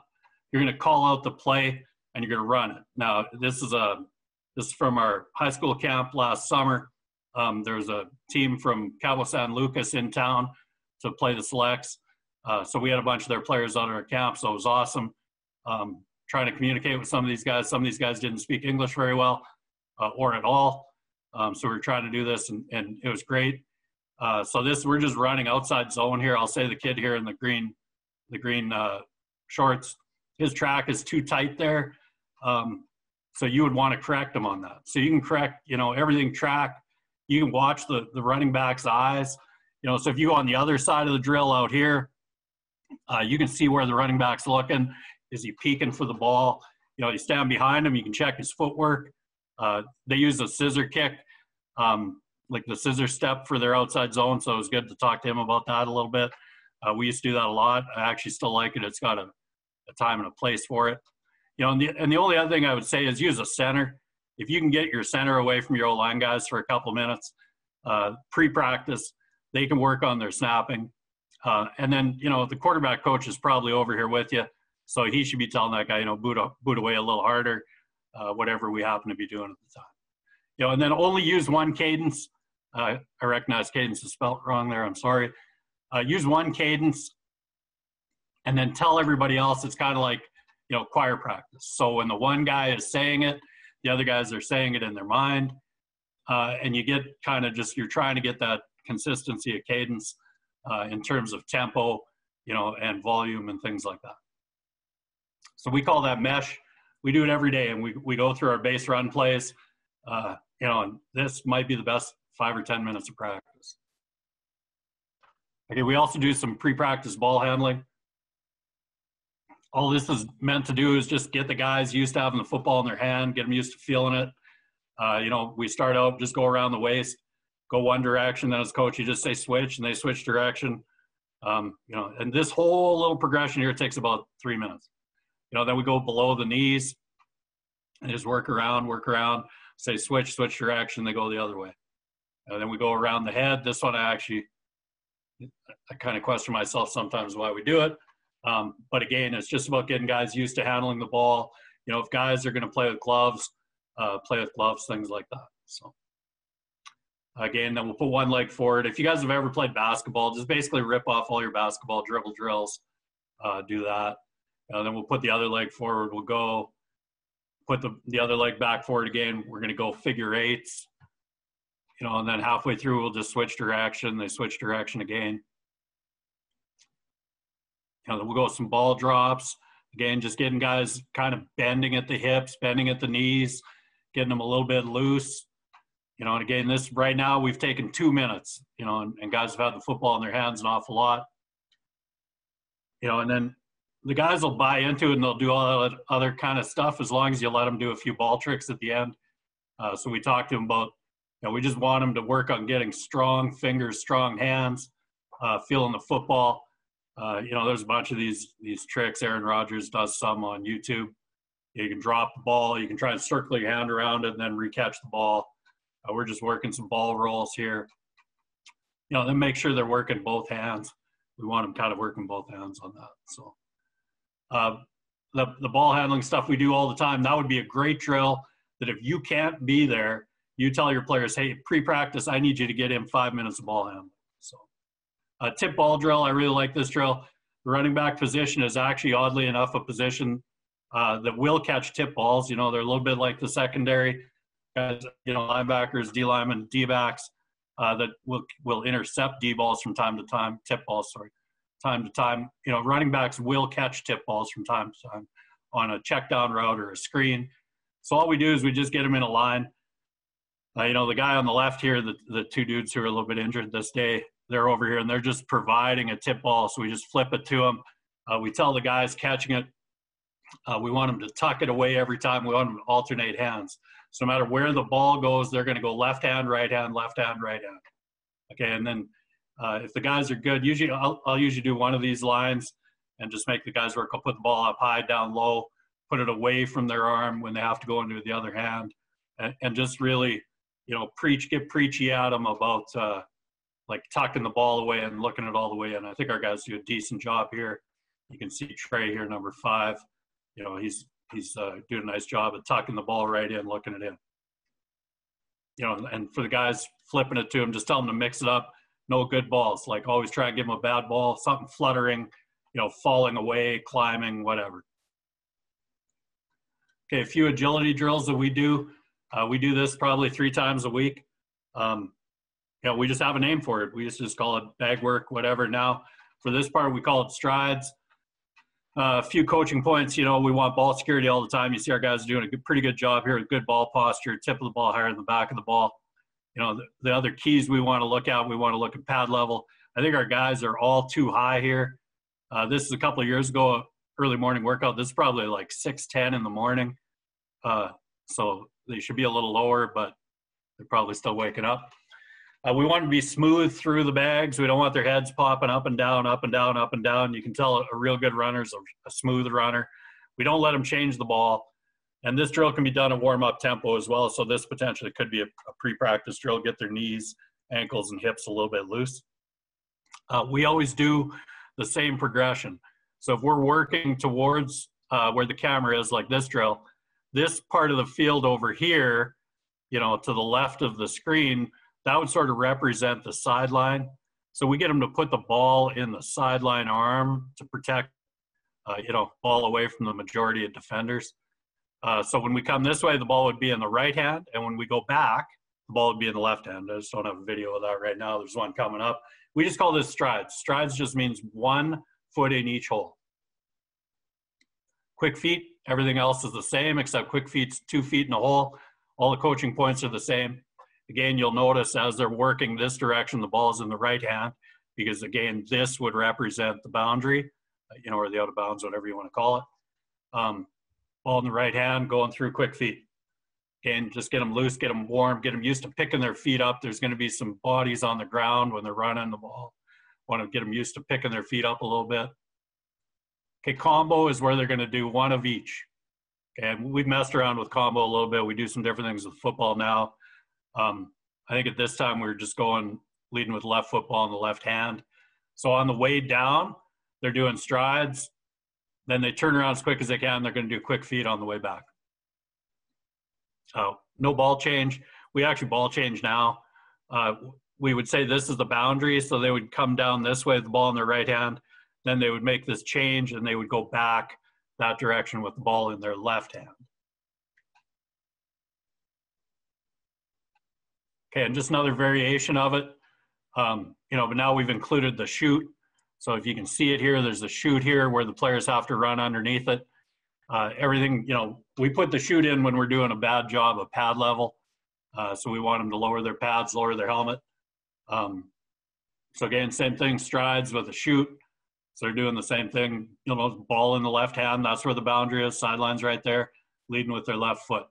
you're going to call out the play, and you're going to run it. Now, this is a This is from our high school camp last summer. Um, there was a team from Cabo San Lucas in town to play the selects. Uh, so we had a bunch of their players on our camp, so it was awesome. Um, trying to communicate with some of these guys. Some of these guys didn't speak English very well uh, or at all. Um, so we were trying to do this, and, and it was great. Uh, so this, we're just running outside zone here. I'll say the kid here in the green, the green uh, shorts, his track is too tight there. Um, So you would want to correct them on that. So you can correct, you know, everything track. You can watch the, the running back's eyes. You know, so if you go on the other side of the drill out here, uh, you can see where the running back's looking. Is he peeking for the ball? You know, you stand behind him. You can check his footwork. Uh, they use a scissor kick, um, like the scissor step for their outside zone. So it was good to talk to him about that a little bit. Uh, we used to do that a lot. I actually still like it. It's got a, a time and a place for it. You know, and the, and the only other thing I would say is use a center. If you can get your center away from your O-line guys for a couple minutes, uh, pre-practice, they can work on their snapping. Uh, and then, you know, the quarterback coach is probably over here with you, so he should be telling that guy, you know, boot, up, boot away a little harder, uh, whatever we happen to be doing at the time. You know, and then only use one cadence. Uh, I recognize cadence is spelt wrong there. I'm sorry. Uh, use one cadence, and then tell everybody else. It's kind of like, you know, choir practice. So when the one guy is saying it, the other guys are saying it in their mind, uh, and you get kind of just, you're trying to get that consistency of cadence uh, in terms of tempo, you know, and volume and things like that. So we call that mesh. We do it every day, and we, we go through our base run plays, uh, you know, and this might be the best five or ten minutes of practice. Okay, we also do some pre-practice ball handling. All this is meant to do is just get the guys used to having the football in their hand, get them used to feeling it. Uh, you know, we start out, just go around the waist, go one direction. Then as coach, you just say switch, and they switch direction. Um, you know, and this whole little progression here takes about three minutes. You know, then we go below the knees and just work around, work around, say switch, switch direction, they go the other way. And then we go around the head. This one I actually, I kind of question myself sometimes why we do it. Um, but again, it's just about getting guys used to handling the ball. You know, if guys are going to play with gloves, uh, play with gloves, things like that. So again, then we'll put one leg forward. If you guys have ever played basketball, just basically rip off all your basketball dribble drills, uh, do that. And then we'll put the other leg forward. We'll go put the, the other leg back forward again. We're going to go figure eights, you know, and then halfway through, we'll just switch direction. They switch direction again. You know, we'll go with some ball drops. Again, just getting guys kind of bending at the hips, bending at the knees, getting them a little bit loose. You know, and again, this right now we've taken two minutes, you know, and, and guys have had the football in their hands an awful lot. You know, and then the guys will buy into it and they'll do all that other kind of stuff as long as you let them do a few ball tricks at the end. Uh, so we talked to them about, you know, we just want them to work on getting strong fingers, strong hands, uh, feeling the football. Uh, you know, there's a bunch of these these tricks. Aaron Rodgers does some on YouTube. You can drop the ball. You can try and circle your hand around it and then recatch the ball. Uh, we're just working some ball rolls here. You know, then make sure they're working both hands. We want them kind of working both hands on that. So uh, the, the ball handling stuff we do all the time, that would be a great drill that if you can't be there, you tell your players, hey, pre-practice, I need you to get in five minutes of ball handling. So uh, tip ball drill, I really like this drill. The running back position is actually, oddly enough, a position uh, that will catch tip balls. You know, they're a little bit like the secondary guys, you know, linebackers, D linemen, D backs, uh, that will will intercept D balls from time to time, tip balls, sorry, time to time. You know, running backs will catch tip balls from time to time on a check down route or a screen. So all we do is we just get them in a line. Uh, you know, the guy on the left here, the, the two dudes who are a little bit injured this day, they're over here and they're just providing a tip ball. So we just flip it to them. Uh, we tell the guys catching it, uh, we want them to tuck it away every time. We want them to alternate hands. So no matter where the ball goes, they're going to go left hand, right hand, left hand, right hand. Okay, and then uh, if the guys are good, usually I'll, I'll usually do one of these lines and just make the guys work. I'll put the ball up high, down low, put it away from their arm when they have to go into the other hand, and, and just really, you know, preach, get preachy at them about uh, like tucking the ball away and looking it all the way in. I think our guys do a decent job here. You can see Trey here, number five. You know, he's He's uh, doing a nice job of tucking the ball right in, looking it in. You know, and for the guys flipping it to him, just tell them to mix it up. No good balls. Like, always try and give them a bad ball, something fluttering, you know, falling away, climbing, whatever. Okay, a few agility drills that we do. Uh, we do this probably three times a week. Um, you know, we just have a name for it. We just, just call it bag work, whatever. Now, for this part, we call it strides. Uh, a few coaching points, you know, we want ball security all the time. You see our guys doing a good, pretty good job here with good ball posture, tip of the ball higher than the back of the ball. You know, the, the other keys we want to look at, we want to look at pad level. I think our guys are all too high here. Uh, this is a couple of years ago, early morning workout. This is probably like six ten in the morning. Uh, so they should be a little lower, but they're probably still waking up. Uh, we want to be smooth through the bags. We don't want their heads popping up and down, up and down, up and down. You can tell a real good runner is a, a smooth runner. We don't let them change the ball. And this drill can be done at warm-up tempo as well, so this potentially could be a, a pre-practice drill, get their knees, ankles, and hips a little bit loose. Uh, we always do the same progression. So if we're working towards uh, where the camera is, like this drill, this part of the field over here, you know, to the left of the screen, that would sort of represent the sideline. So we get them to put the ball in the sideline arm to protect, uh, you know, ball away from the majority of defenders. Uh, so when we come this way, the ball would be in the right hand. And when we go back, the ball would be in the left hand. I just don't have a video of that right now. There's one coming up. We just call this strides. Strides just means one foot in each hole. Quick feet, everything else is the same, except quick feet's two feet in a hole. All the coaching points are the same. Again, you'll notice as they're working this direction, the ball is in the right hand because, again, this would represent the boundary, you know, or the out of bounds, whatever you want to call it. Um, ball in the right hand, going through quick feet. Again, just get them loose, get them warm, get them used to picking their feet up. There's going to be some bodies on the ground when they're running the ball. Want to get them used to picking their feet up a little bit. Okay, combo is where they're going to do one of each. Okay, and we've messed around with combo a little bit. We do some different things with football now. Um, I think at this time we were just going, leading with left football in the left hand. So on the way down, they're doing strides. Then they turn around as quick as they can. They're going to do quick feet on the way back. Oh, no ball change. We actually ball change now. Uh, we would say this is the boundary. So they would come down this way with the ball in their right hand. Then they would make this change and they would go back that direction with the ball in their left hand. Okay, and just another variation of it, um, you know, but now we've included the shoot. So if you can see it here, there's a shoot here where the players have to run underneath it. Uh, everything, you know, we put the shoot in when we're doing a bad job of pad level. Uh, so we want them to lower their pads, lower their helmet. Um, so again, same thing, strides with a shoot. So they're doing the same thing, you know, ball in the left hand, that's where the boundary is, sideline's right there, leading with their left foot.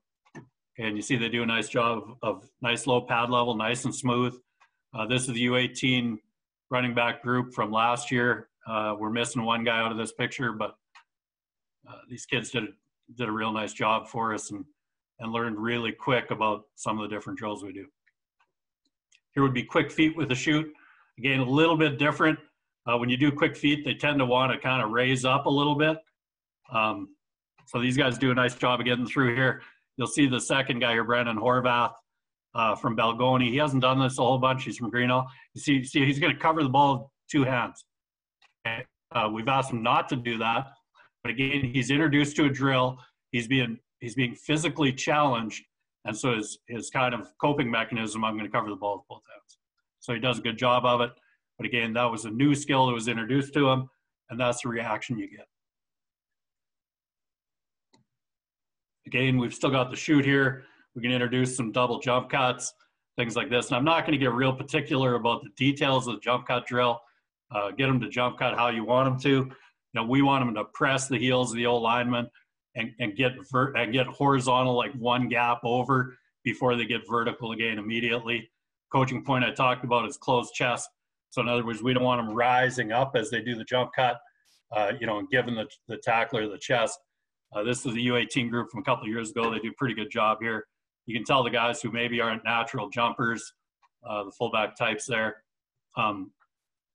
And you see they do a nice job of, of nice low pad level, nice and smooth. Uh, this is the U eighteen running back group from last year. Uh, we're missing one guy out of this picture, but uh, these kids did did a real nice job for us and and learned really quick about some of the different drills we do. Here would be quick feet with a shoot. Again, a little bit different. Uh, when you do quick feet, they tend to want to kind of raise up a little bit. Um, so these guys do a nice job of getting through here. You'll see the second guy here, Brandon Horvath uh, from Belgoni. He hasn't done this a whole bunch. He's from Greenall. You see, see he's going to cover the ball with two hands. And, uh, we've asked him not to do that. But again, he's introduced to a drill. He's being, he's being physically challenged. And so his, his kind of coping mechanism, I'm going to cover the ball with both hands. So he does a good job of it. But again, that was a new skill that was introduced to him, and that's the reaction you get. Again, we've still got the shoot here. We can introduce some double jump cuts, things like this. And I'm not going to get real particular about the details of the jump cut drill. Uh, get them to jump cut how you want them to. You know, we want them to press the heels of the old lineman and, and, get, vert and get horizontal, like one gap over before they get vertical again immediately. Coaching point I talked about is closed chest. So in other words, we don't want them rising up as they do the jump cut, uh, you know, and giving the, the tackler the chest. Uh, this is the U eighteen group from a couple of years ago. They do a pretty good job here. You can tell the guys who maybe aren't natural jumpers, uh, the fullback types there. Um,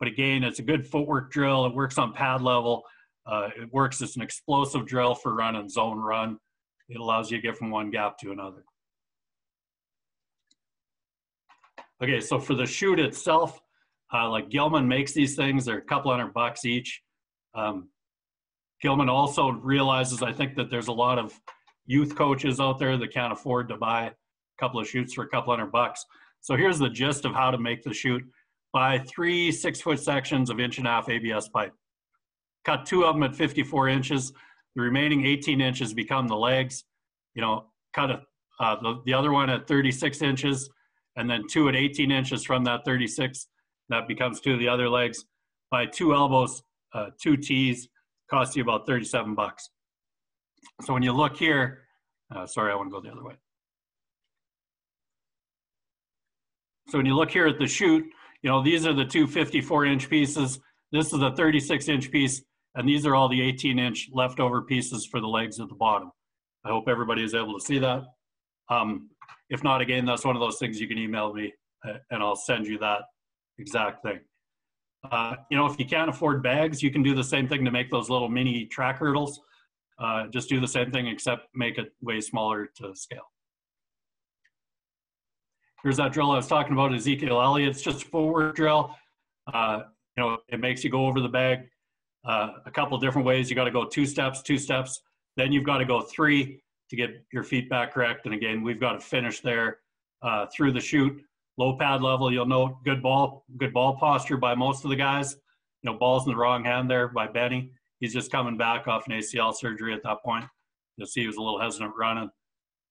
but again, it's a good footwork drill. It works on pad level. Uh, it works as an explosive drill for run and zone run. It allows you to get from one gap to another. Okay, so for the shoot itself, Uh, like Gilman makes these things, they're a couple hundred bucks each. Um, Gilman also realizes, I think, that there's a lot of youth coaches out there that can't afford to buy a couple of shoots for a couple hundred bucks. So here's the gist of how to make the shoot. Buy three six-foot sections of inch and a half A B S pipe. Cut two of them at fifty-four inches. The remaining eighteen inches become the legs. You know, cut a, uh, the, the other one at thirty-six inches, and then two at eighteen inches from that thirty-six. That becomes two of the other legs. Buy two elbows, uh, two tees, costs you about thirty-seven bucks. So when you look here, uh, sorry, I want to go the other way. So when you look here at the chute, you know, these are the two fifty-four inch pieces. This is a thirty-six inch piece, and these are all the eighteen inch leftover pieces for the legs at the bottom. I hope everybody is able to see that. Um, if not, again, that's one of those things you can email me, uh, and I'll send you that exact thing. Uh, you know, if you can't afford bags, you can do the same thing to make those little mini track hurdles. Uh, just do the same thing, except make it way smaller to scale. Here's that drill I was talking about, Ezekiel Elliott. It's just a forward drill. Uh, you know, it makes you go over the bag uh, a couple different ways. You got to go two steps, two steps. Then you've got to go three to get your feet back correct. And again, we've got to finish there uh, through the chute. Low pad level, you'll note good ball, good ball posture by most of the guys. You know, ball's in the wrong hand there by Benny. He's just coming back off an A C L surgery at that point. You'll see he was a little hesitant running.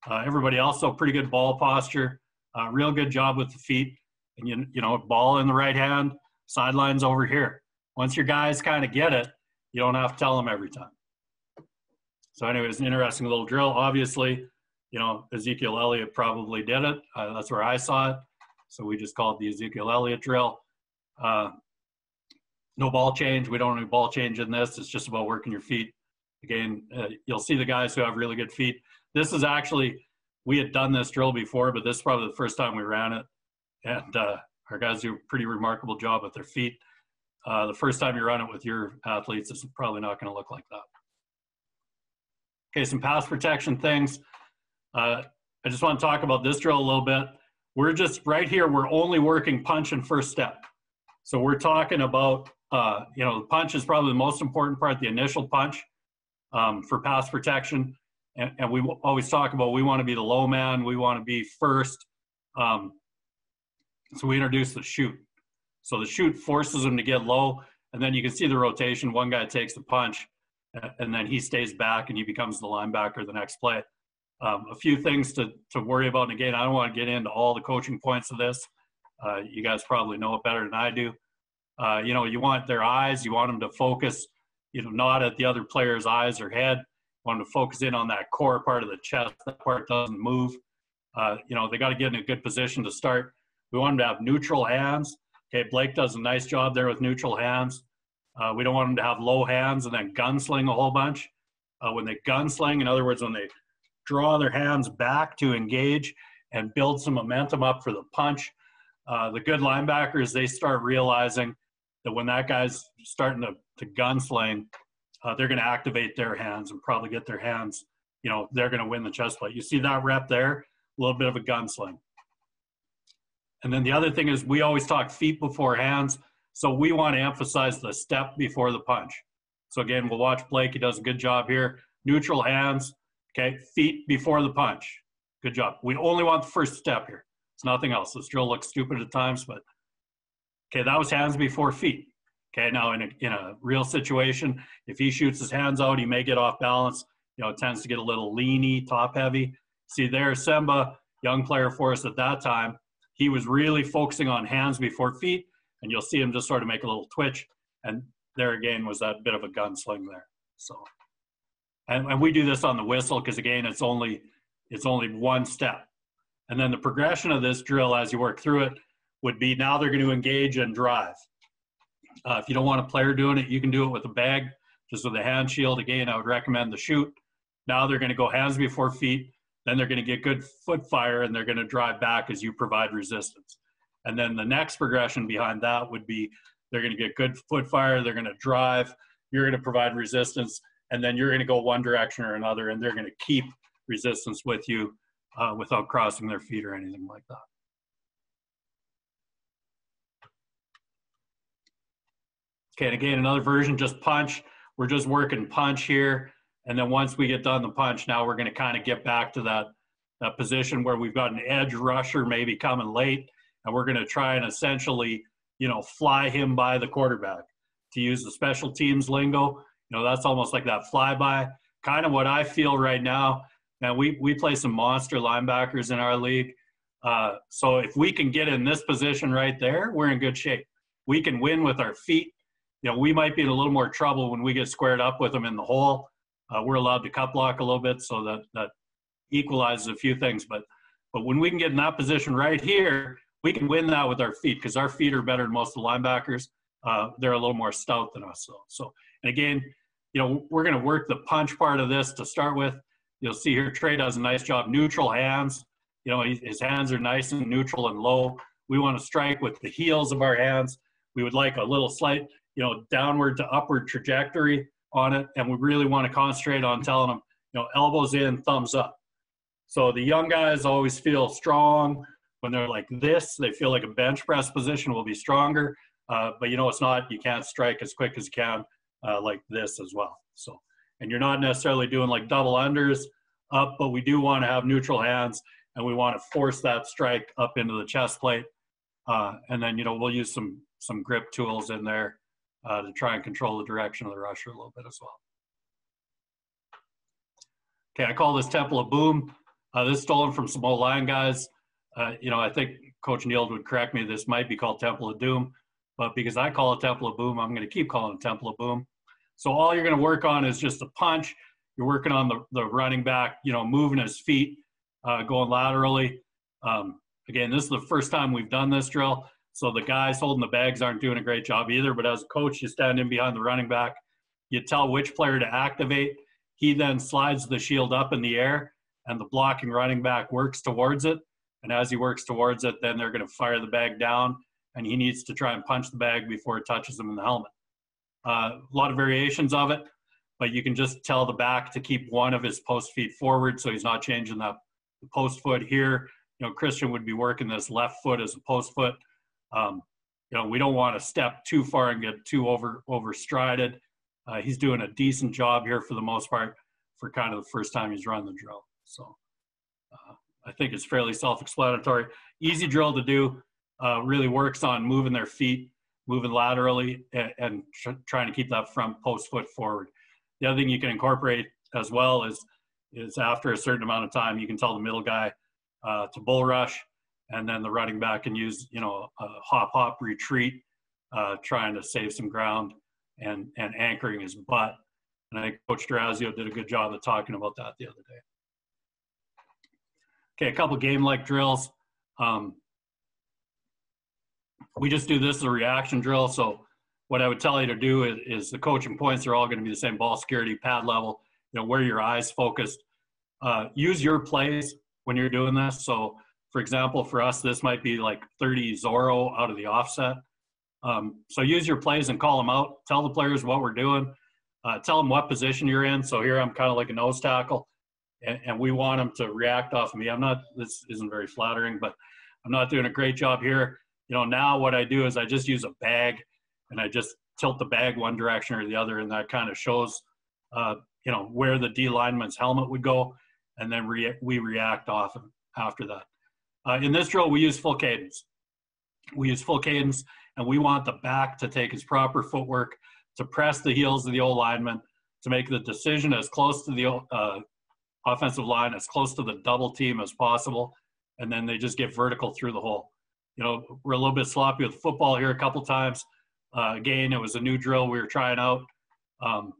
Uh, everybody also pretty good ball posture. Uh, real good job with the feet. And, you, you know, ball in the right hand, sideline's over here. Once your guys kind of get it, you don't have to tell them every time. So anyway, it's an interesting little drill. Obviously, you know, Ezekiel Elliott probably did it. Uh, that's where I saw it. So we just call it the Ezekiel Elliott drill. Uh, no ball change. We don't do ball change in this. It's just about working your feet. Again, uh, you'll see the guys who have really good feet. This is actually, we had done this drill before, but this is probably the first time we ran it. And uh, our guys do a pretty remarkable job with their feet. Uh, the first time you run it with your athletes, it's probably not going to look like that. Okay, some pass protection things. Uh, I just want to talk about this drill a little bit. We're just right here, we're only working punch and first step. So we're talking about, uh, you know, the punch is probably the most important part, the initial punch um, for pass protection. And, and we always talk about, we want to be the low man, we want to be first. Um, so we introduce the shoot. So the shoot forces them to get low, and then you can see the rotation. One guy takes the punch, and then he stays back, and he becomes the linebacker the next play. Um, a few things to, to worry about, and again, I don't want to get into all the coaching points of this. Uh, you guys probably know it better than I do. Uh, you know, you want their eyes, you want them to focus, you know, not at the other player's eyes or head. You want them to focus in on that core part of the chest. That part doesn't move. Uh, you know, they got to get in a good position to start. We want them to have neutral hands. Okay, Blake does a nice job there with neutral hands. Uh, we don't want them to have low hands and then gunsling a whole bunch. Uh, when they gunsling, in other words, when they draw their hands back to engage and build some momentum up for the punch, uh, the good linebackers, they start realizing that when that guy's starting to, to gunsling, uh, they're going to activate their hands and probably get their hands, you know, they're going to win the chest plate. You see that rep there, a little bit of a gunsling. And then the other thing is we always talk feet before hands, so we want to emphasize the step before the punch. So again, we'll watch Blake. He does a good job here. Neutral hands, okay, feet before the punch. Good job. We only want the first step here. It's nothing else. This drill looks stupid at times, but okay, that was hands before feet. Okay, now in a, in a real situation, if he shoots his hands out, he may get off balance. You know, it tends to get a little leany, top heavy. See there, Semba, young player for us at that time, he was really focusing on hands before feet, and you'll see him just sort of make a little twitch. And there again was that bit of a gunsling there. So, and, and we do this on the whistle because again, it's only it's only one step. And then the progression of this drill as you work through it would be now they're going to engage and drive. Uh, if you don't want a player doing it, you can do it with a bag, just with a hand shield. Again, I would recommend the shoot. Now they're going to go hands before feet. Then they're going to get good foot fire and they're going to drive back as you provide resistance. And then the next progression behind that would be they're going to get good foot fire, they're going to drive, you're going to provide resistance, and then you're going to go one direction or another, and they're going to keep resistance with you uh, without crossing their feet or anything like that. Okay, and again, another version, just punch. We're just working punch here. And then once we get done the punch, now we're going to kind of get back to that, that position where we've got an edge rusher maybe coming late, and we're going to try and essentially, you know, fly him by the quarterback. To use the special teams lingo, you know, that's almost like that flyby, kind of what I feel right now. And we, we play some monster linebackers in our league. Uh, so if we can get in this position right there, we're in good shape. We can win with our feet. You know, we might be in a little more trouble when we get squared up with them in the hole. Uh, we're allowed to cut block a little bit, so that, that equalizes a few things. But, but when we can get in that position right here, we can win that with our feet because our feet are better than most of the linebackers. Uh, they're a little more stout than us. So, so and again, you know, we're going to work the punch part of this to start with. You'll see here Trey does a nice job. Neutral hands. You know, he, his hands are nice and neutral and low. We want to strike with the heels of our hands. We would like a little slight, you know, downward to upward trajectory on it, and we really want to concentrate on telling them, you know, elbows in, thumbs up. So the young guys always feel strong when they're like this. They feel like a bench press position will be stronger, uh, but you know, it's not, you can't strike as quick as you can uh, like this as well. So, and you're not necessarily doing like double unders up, but we do want to have neutral hands, and we want to force that strike up into the chest plate. Uh, and then, you know, we'll use some, some grip tools in there Uh, to try and control the direction of the rusher a little bit as well. Okay, I call this Temple of Boom. Uh, this is stolen from some old line guys. Uh, you know, I think Coach Neal would correct me, this might be called Temple of Doom, but because I call it Temple of Boom, I'm gonna keep calling it Temple of Boom. So all you're gonna work on is just the punch. You're working on the, the running back, you know, moving his feet, uh, going laterally. Um, again, this is the first time we've done this drill. So the guys holding the bags aren't doing a great job either, but as a coach, you stand in behind the running back, you tell which player to activate, he then slides the shield up in the air, and the blocking running back works towards it, and as he works towards it, then they're going to fire the bag down, and he needs to try and punch the bag before it touches him in the helmet. Uh, a lot of variations of it, but you can just tell the back to keep one of his post feet forward so he's not changing the post foot here. You know, Christian would be working this left foot as a post foot. Um, you know, we don't want to step too far and get too over overstrided. Uh, he's doing a decent job here for the most part for kind of the first time he's run the drill. So uh, I think it's fairly self-explanatory. Easy drill to do, uh, really works on moving their feet, moving laterally, and, and tr trying to keep that front post foot forward. The other thing you can incorporate as well is, is after a certain amount of time, you can tell the middle guy uh, to bull rush. And then the running back can use, you know, a hop, hop, retreat, uh, trying to save some ground and, and anchoring his butt. And I think Coach Durazio did a good job of talking about that the other day. Okay, a couple game-like drills. Um, we just do this as a reaction drill. So what I would tell you to do is, is the coaching points are all going to be the same: ball security, pad level, you know, where your eyes focused. Uh, use your plays when you're doing this. So, for example, for us, this might be like thirty Zorro out of the offset. Um, so use your plays and call them out. Tell the players what we're doing. Uh, tell them what position you're in. So here I'm kind of like a nose tackle, and, and we want them to react off of me. I'm not – this isn't very flattering, but I'm not doing a great job here. You know, now what I do is I just use a bag, and I just tilt the bag one direction or the other, and that kind of shows, uh, you know, where the D lineman's helmet would go, and then re- we react off after that. Uh, in this drill, we use full cadence. We use full cadence, and we want the back to take his proper footwork to press the heels of the O-lineman, to make the decision as close to the uh, offensive line, as close to the double team as possible, and then they just get vertical through the hole. You know, we're a little bit sloppy with football here a couple times. Uh, again, it was a new drill we were trying out. Um,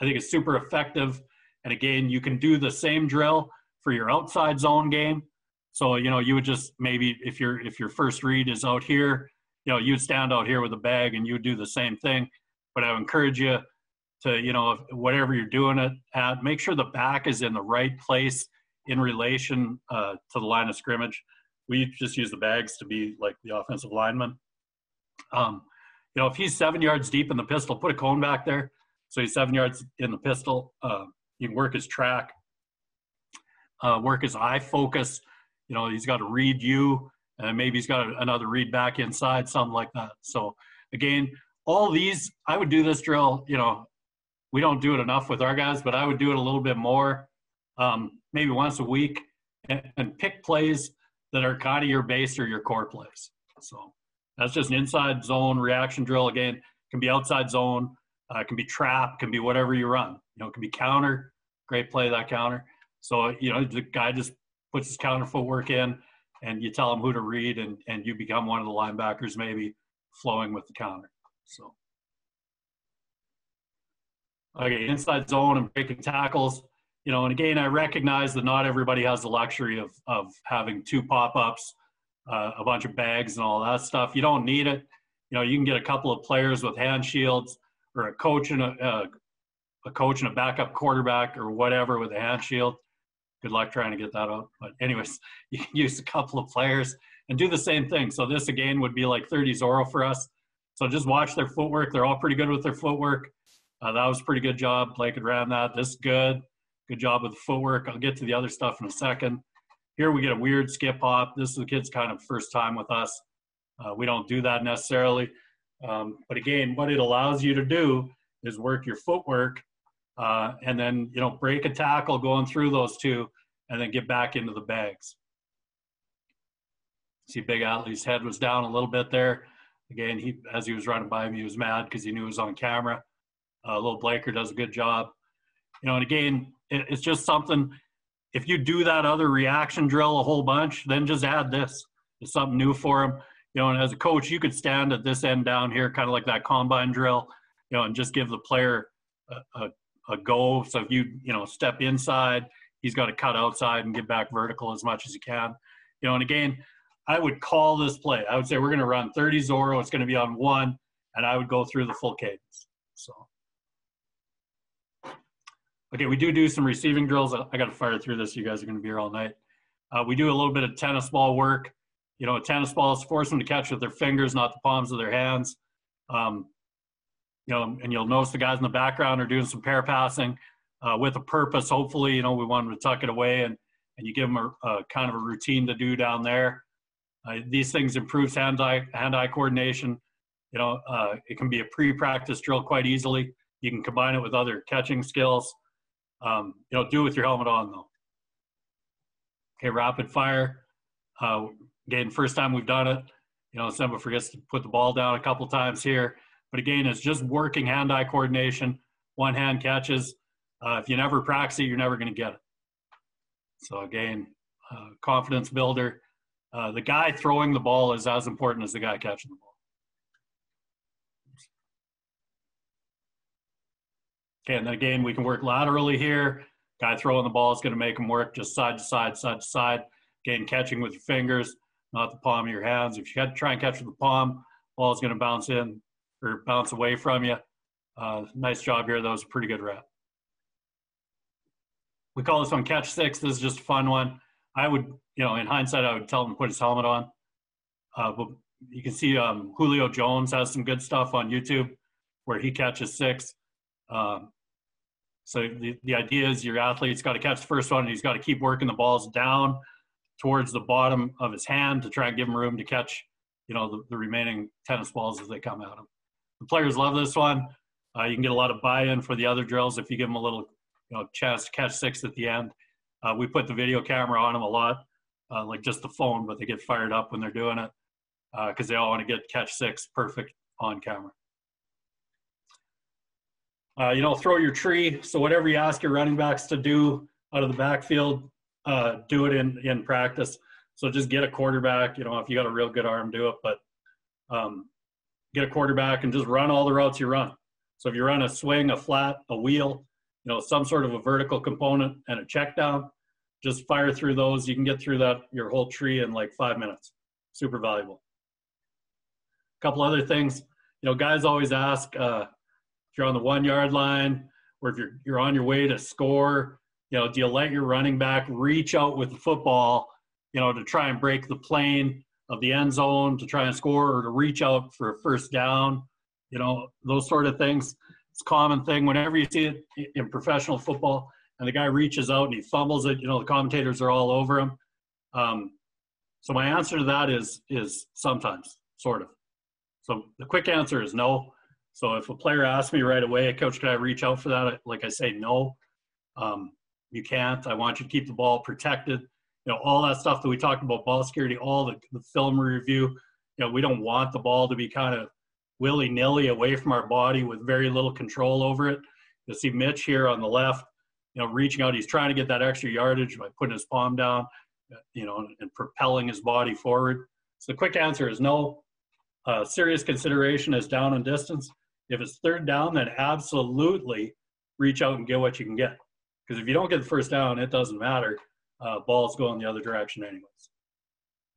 I think it's super effective. And again, you can do the same drill for your outside zone game. So, you know, you would just maybe if your if your first read is out here, you know, you'd stand out here with a bag and you would do the same thing. But I would encourage you to, you know, whatever you're doing it at, make sure the back is in the right place in relation uh, to the line of scrimmage. We just use the bags to be like the offensive lineman. Um, you know, if he's seven yards deep in the pistol, put a cone back there. So he's seven yards in the pistol. Uh, you can work his track, uh, work his eye focus. You know, he's got to read you, and maybe he's got another read back inside, something like that. So, again, all these, I would do this drill, you know, we don't do it enough with our guys, but I would do it a little bit more, um, maybe once a week, and, and pick plays that are kind of your base or your core plays. So that's just an inside zone reaction drill. Again, can be outside zone, uh, can be trap, can be whatever you run. You know, it can be counter, great play, that counter. So, you know, the guy just puts his counter footwork in, and you tell him who to read, and, and you become one of the linebackers maybe flowing with the counter. So, okay, inside zone and breaking tackles. You know, and again, I recognize that not everybody has the luxury of, of having two pop-ups, uh, a bunch of bags and all that stuff. You don't need it. You know, you can get a couple of players with hand shields, or a coach and a, uh, a coach and a backup quarterback or whatever with a hand shield. Good luck trying to get that out. But anyways, you can use a couple of players and do the same thing. So this, again, would be like thirty Zorro for us. So just watch their footwork. They're all pretty good with their footwork. Uh, that was a pretty good job. Blake had ran that. This good. Good job with the footwork. I'll get to the other stuff in a second. Here we get a weird skip hop. This is the kid's kind of first time with us. Uh, we don't do that necessarily. Um, but again, what it allows you to do is work your footwork uh, and then, you know, break a tackle going through those two and then get back into the bags. See, Big Atlee's head was down a little bit there. Again, he as he was running by me, he was mad because he knew he was on camera. Uh, Little Blaker does a good job. You know, and again, it, it's just something, if you do that other reaction drill a whole bunch, then just add this. It's something new for him. You know, and as a coach, you could stand at this end down here, kind of like that combine drill, you know, and just give the player a, a, a go. So if you, you know, step inside, he's got to cut outside and get back vertical as much as he can. You know, and again, I would call this play. I would say we're going to run thirty Zorro. It's going to be on one, and I would go through the full cadence. So, okay, we do do some receiving drills. I got to fire through this. You guys are going to be here all night. Uh, we do a little bit of tennis ball work. You know, tennis balls, force them to catch with their fingers, not the palms of their hands. Um, you know, and you'll notice the guys in the background are doing some pair passing uh, with a purpose. Hopefully, you know, we want them to tuck it away, and, and you give them a, a kind of a routine to do down there. Uh, these things improves hand-eye hand-eye coordination. You know, uh, it can be a pre-practice drill quite easily. You can combine it with other catching skills. Um, you know, do it with your helmet on, though. Okay, rapid fire. Uh, again, first time we've done it. You know, Semba forgets to put the ball down a couple times here. But again, it's just working hand-eye coordination, one-hand catches. Uh, if you never practice it, you're never going to get it. So again, uh, confidence builder. Uh, the guy throwing the ball is as important as the guy catching the ball. Okay, and then again, we can work laterally here. Guy throwing the ball is going to make him work just side to side, side to side. Again, catching with your fingers, not the palm of your hands. If you had to try and catch with the palm, ball is going to bounce in. or bounce away from you. Uh, nice job here. That was a pretty good rep. We call this one catch six. This is just a fun one. I would, you know, in hindsight, I would tell him to put his helmet on. Uh, but you can see um, Julio Jones has some good stuff on YouTube where he catches six. Um, so the, the idea is your athlete's got to catch the first one, and he's got to keep working the balls down towards the bottom of his hand to try and give him room to catch, you know, the, the remaining tennis balls as they come at him. The players love this one. Uh, you can get a lot of buy-in for the other drills if you give them a little, you know, chance to catch six at the end. Uh, we put the video camera on them a lot, uh, like just the phone, but they get fired up when they're doing it because uh, they all want to get catch six perfect on camera. Uh, you know, throw your tree. So whatever you ask your running backs to do out of the backfield, uh, do it in, in practice. So just get a quarterback, you know, if you got a real good arm, do it, but um, get a quarterback and just run all the routes you run. So if you run a swing, a flat, a wheel, you know, some sort of a vertical component and a check down, just fire through those. You can get through that, your whole tree in like five minutes. Super valuable. A couple other things, you know, guys always ask, uh, if you're on the one yard line or if you're, you're on your way to score, you know, do you let your running back reach out with the football, you know, to try and break the plane of the end zone, to try and score or to reach out for a first down, you know, those sort of things. It's a common thing whenever you see it in professional football and the guy reaches out and he fumbles it, you know, the commentators are all over him. Um, so my answer to that is, is sometimes, sort of. So the quick answer is no. So if a player asks me right away, Coach, can I reach out for that? Like I say, no, um, you can't. I want you to keep the ball protected. You know, all that stuff that we talked about, ball security, all the, the film review, you know, we don't want the ball to be kind of willy-nilly away from our body with very little control over it. You'll see Mitch here on the left, you know, reaching out. He's trying to get that extra yardage by putting his palm down, you know, and, and propelling his body forward. So the quick answer is no. Uh, serious consideration is down and distance. If it's third down, then absolutely reach out and get what you can get. Because if you don't get the first down, it doesn't matter. Uh, ball's going the other direction anyways.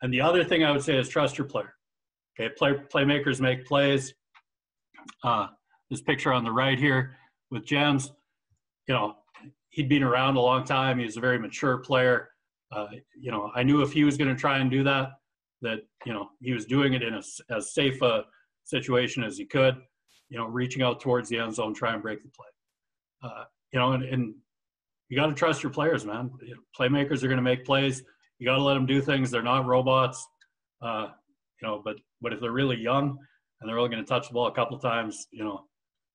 And the other thing I would say is trust your player. Okay, play, playmakers make plays. Uh, this picture on the right here with James, you know, he'd been around a long time. He's a very mature player. Uh, you know, I knew if he was going to try and do that, that, you know, he was doing it in a, as safe a situation as he could. You know, reaching out towards the end zone, try and break the play. Uh, you know, and, and you got to trust your players, man. Playmakers are going to make plays. You got to let them do things. They're not robots, uh, you know. But but if they're really young and they're only going to touch the ball a couple times, you know,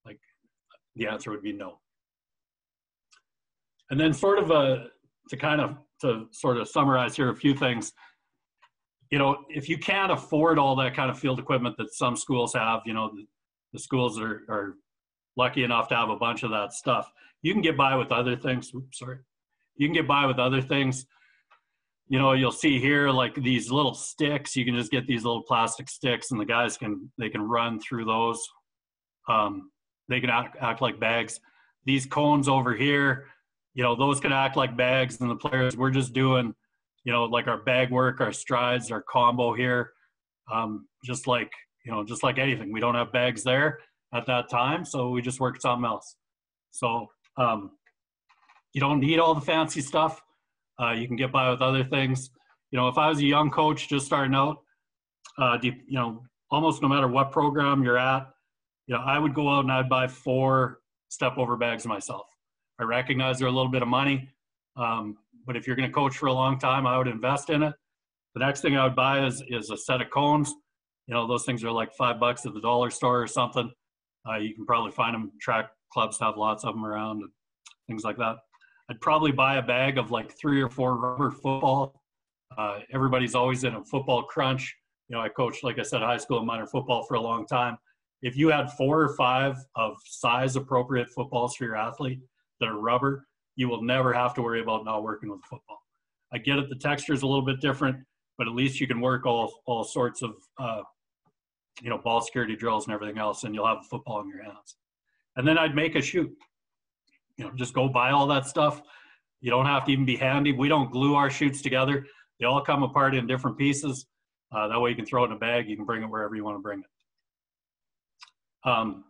like the answer would be no. And then sort of a to kind of to sort of summarize here a few things. You know, if you can't afford all that kind of field equipment that some schools have, you know. The schools are, are lucky enough to have a bunch of that stuff. You can get by with other things. Oops, sorry. You can get by with other things. You know, you'll see here like these little sticks. You can just get these little plastic sticks, and the guys can they can run through those. Um, they can act, act like bags. These cones over here, you know, those can act like bags. And the players, we're just doing, you know, like our bag work, our strides, our combo here, um, just like. You know, just like anything, we don't have bags there at that time, so we just work something else. So um, you don't need all the fancy stuff. Uh, you can get by with other things. You know, if I was a young coach just starting out, uh, you, you know, almost no matter what program you're at, you know, I would go out and I'd buy four step-over bags myself. I recognize they're a little bit of money, um, but if you're going to coach for a long time, I would invest in it. The next thing I would buy is, is a set of cones. You know, those things are like five bucks at the dollar store or something. Uh, you can probably find them. Track clubs have lots of them around and things like that. I'd probably buy a bag of like three or four rubber football. Uh, everybody's always in a football crunch. You know, I coached, like I said, high school and minor football for a long time. If you had four or five of size-appropriate footballs for your athlete that are rubber, you will never have to worry about not working with football. I get it, the texture is a little bit different, but at least you can work all, all sorts of uh, you know, ball security drills and everything else, and you'll have a football in your hands. And then I'd make a shoot. You know, just go buy all that stuff. You don't have to even be handy. We don't glue our shoots together. They all come apart in different pieces. Uh, that way you can throw it in a bag. You can bring it wherever you want to bring it. Um,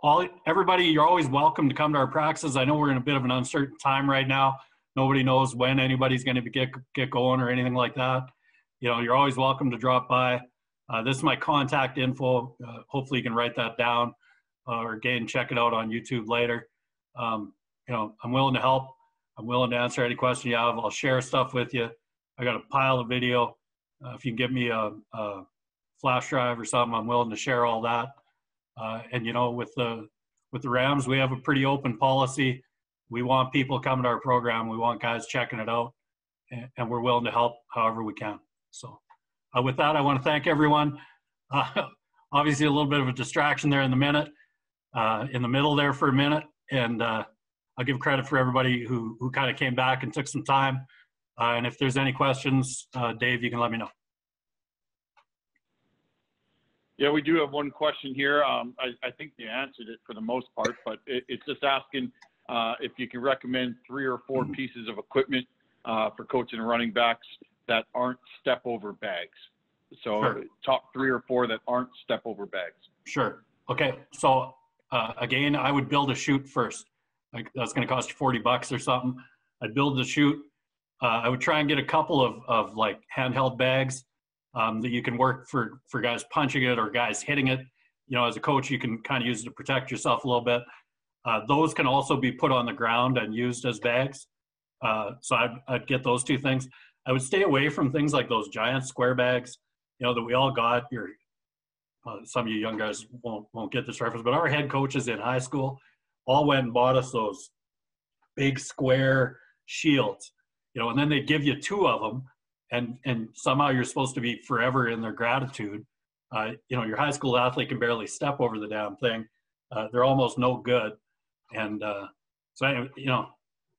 all everybody, you're always welcome to come to our practices. I know we're in a bit of an uncertain time right now. Nobody knows when anybody's going to get get going or anything like that. You know, you're always welcome to drop by. Uh, this is my contact info. Uh, hopefully you can write that down, uh, or again, check it out on YouTube later. Um, you know, I'm willing to help. I'm willing to answer any question you have. I'll share stuff with you. I got a pile of video. Uh, if you can give me a, a flash drive or something, I'm willing to share all that. Uh, and, you know, with the, with the Rams, we have a pretty open policy. We want people coming to our program. We want guys checking it out, and, and we're willing to help however we can. So uh, with that, I want to thank everyone. Uh, obviously, a little bit of a distraction there in the minute, uh, in the middle there for a minute. And uh, I'll give credit for everybody who, who kind of came back and took some time. Uh, and if there's any questions, uh, Dave, you can let me know. Yeah, we do have one question here. Um, I, I think you answered it for the most part, but it, it's just asking uh, if you can recommend three or four pieces of equipment uh, for coaching running backs that aren't step over bags. So sure. Top three or four that aren't step over bags. Sure. Okay. So uh, again, I would build a chute first. Like, that's going to cost you forty bucks or something. I'd build the chute. Uh, I would try and get a couple of, of like handheld bags um, that you can work for, for guys punching it or guys hitting it. You know, as a coach, you can kind of use it to protect yourself a little bit. Uh, those can also be put on the ground and used as bags. Uh, so I'd, I'd get those two things. I would stay away from things like those giant square bags, you know, that we all got. Your, uh, some of you young guys won't, won't get this reference, but our head coaches in high school all went and bought us those big square shields. You know, and then they give you two of them, and, and somehow you're supposed to be forever in their gratitude. Uh, you know, your high school athlete can barely step over the damn thing. Uh, they're almost no good. And uh, so, I, you know,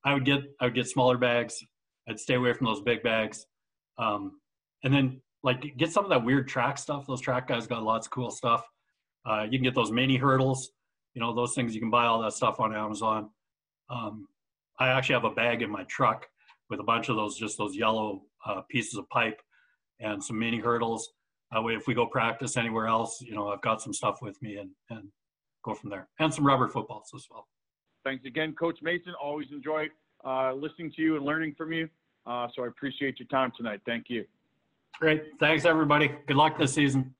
I would get I would get smaller bags. I'd stay away from those big bags. Um, and then, like, get some of that weird track stuff. Those track guys got lots of cool stuff. Uh, you can get those mini hurdles. You know, those things, you can buy all that stuff on Amazon. Um, I actually have a bag in my truck with a bunch of those, just those yellow uh, pieces of pipe and some mini hurdles. That way, if we go practice anywhere else, you know, I've got some stuff with me and, and go from there. And some rubber footballs as well. Thanks again, Coach Mason. Always enjoy uh, listening to you and learning from you. Uh, so I appreciate your time tonight. Thank you. Great. Thanks, everybody. Good luck this season.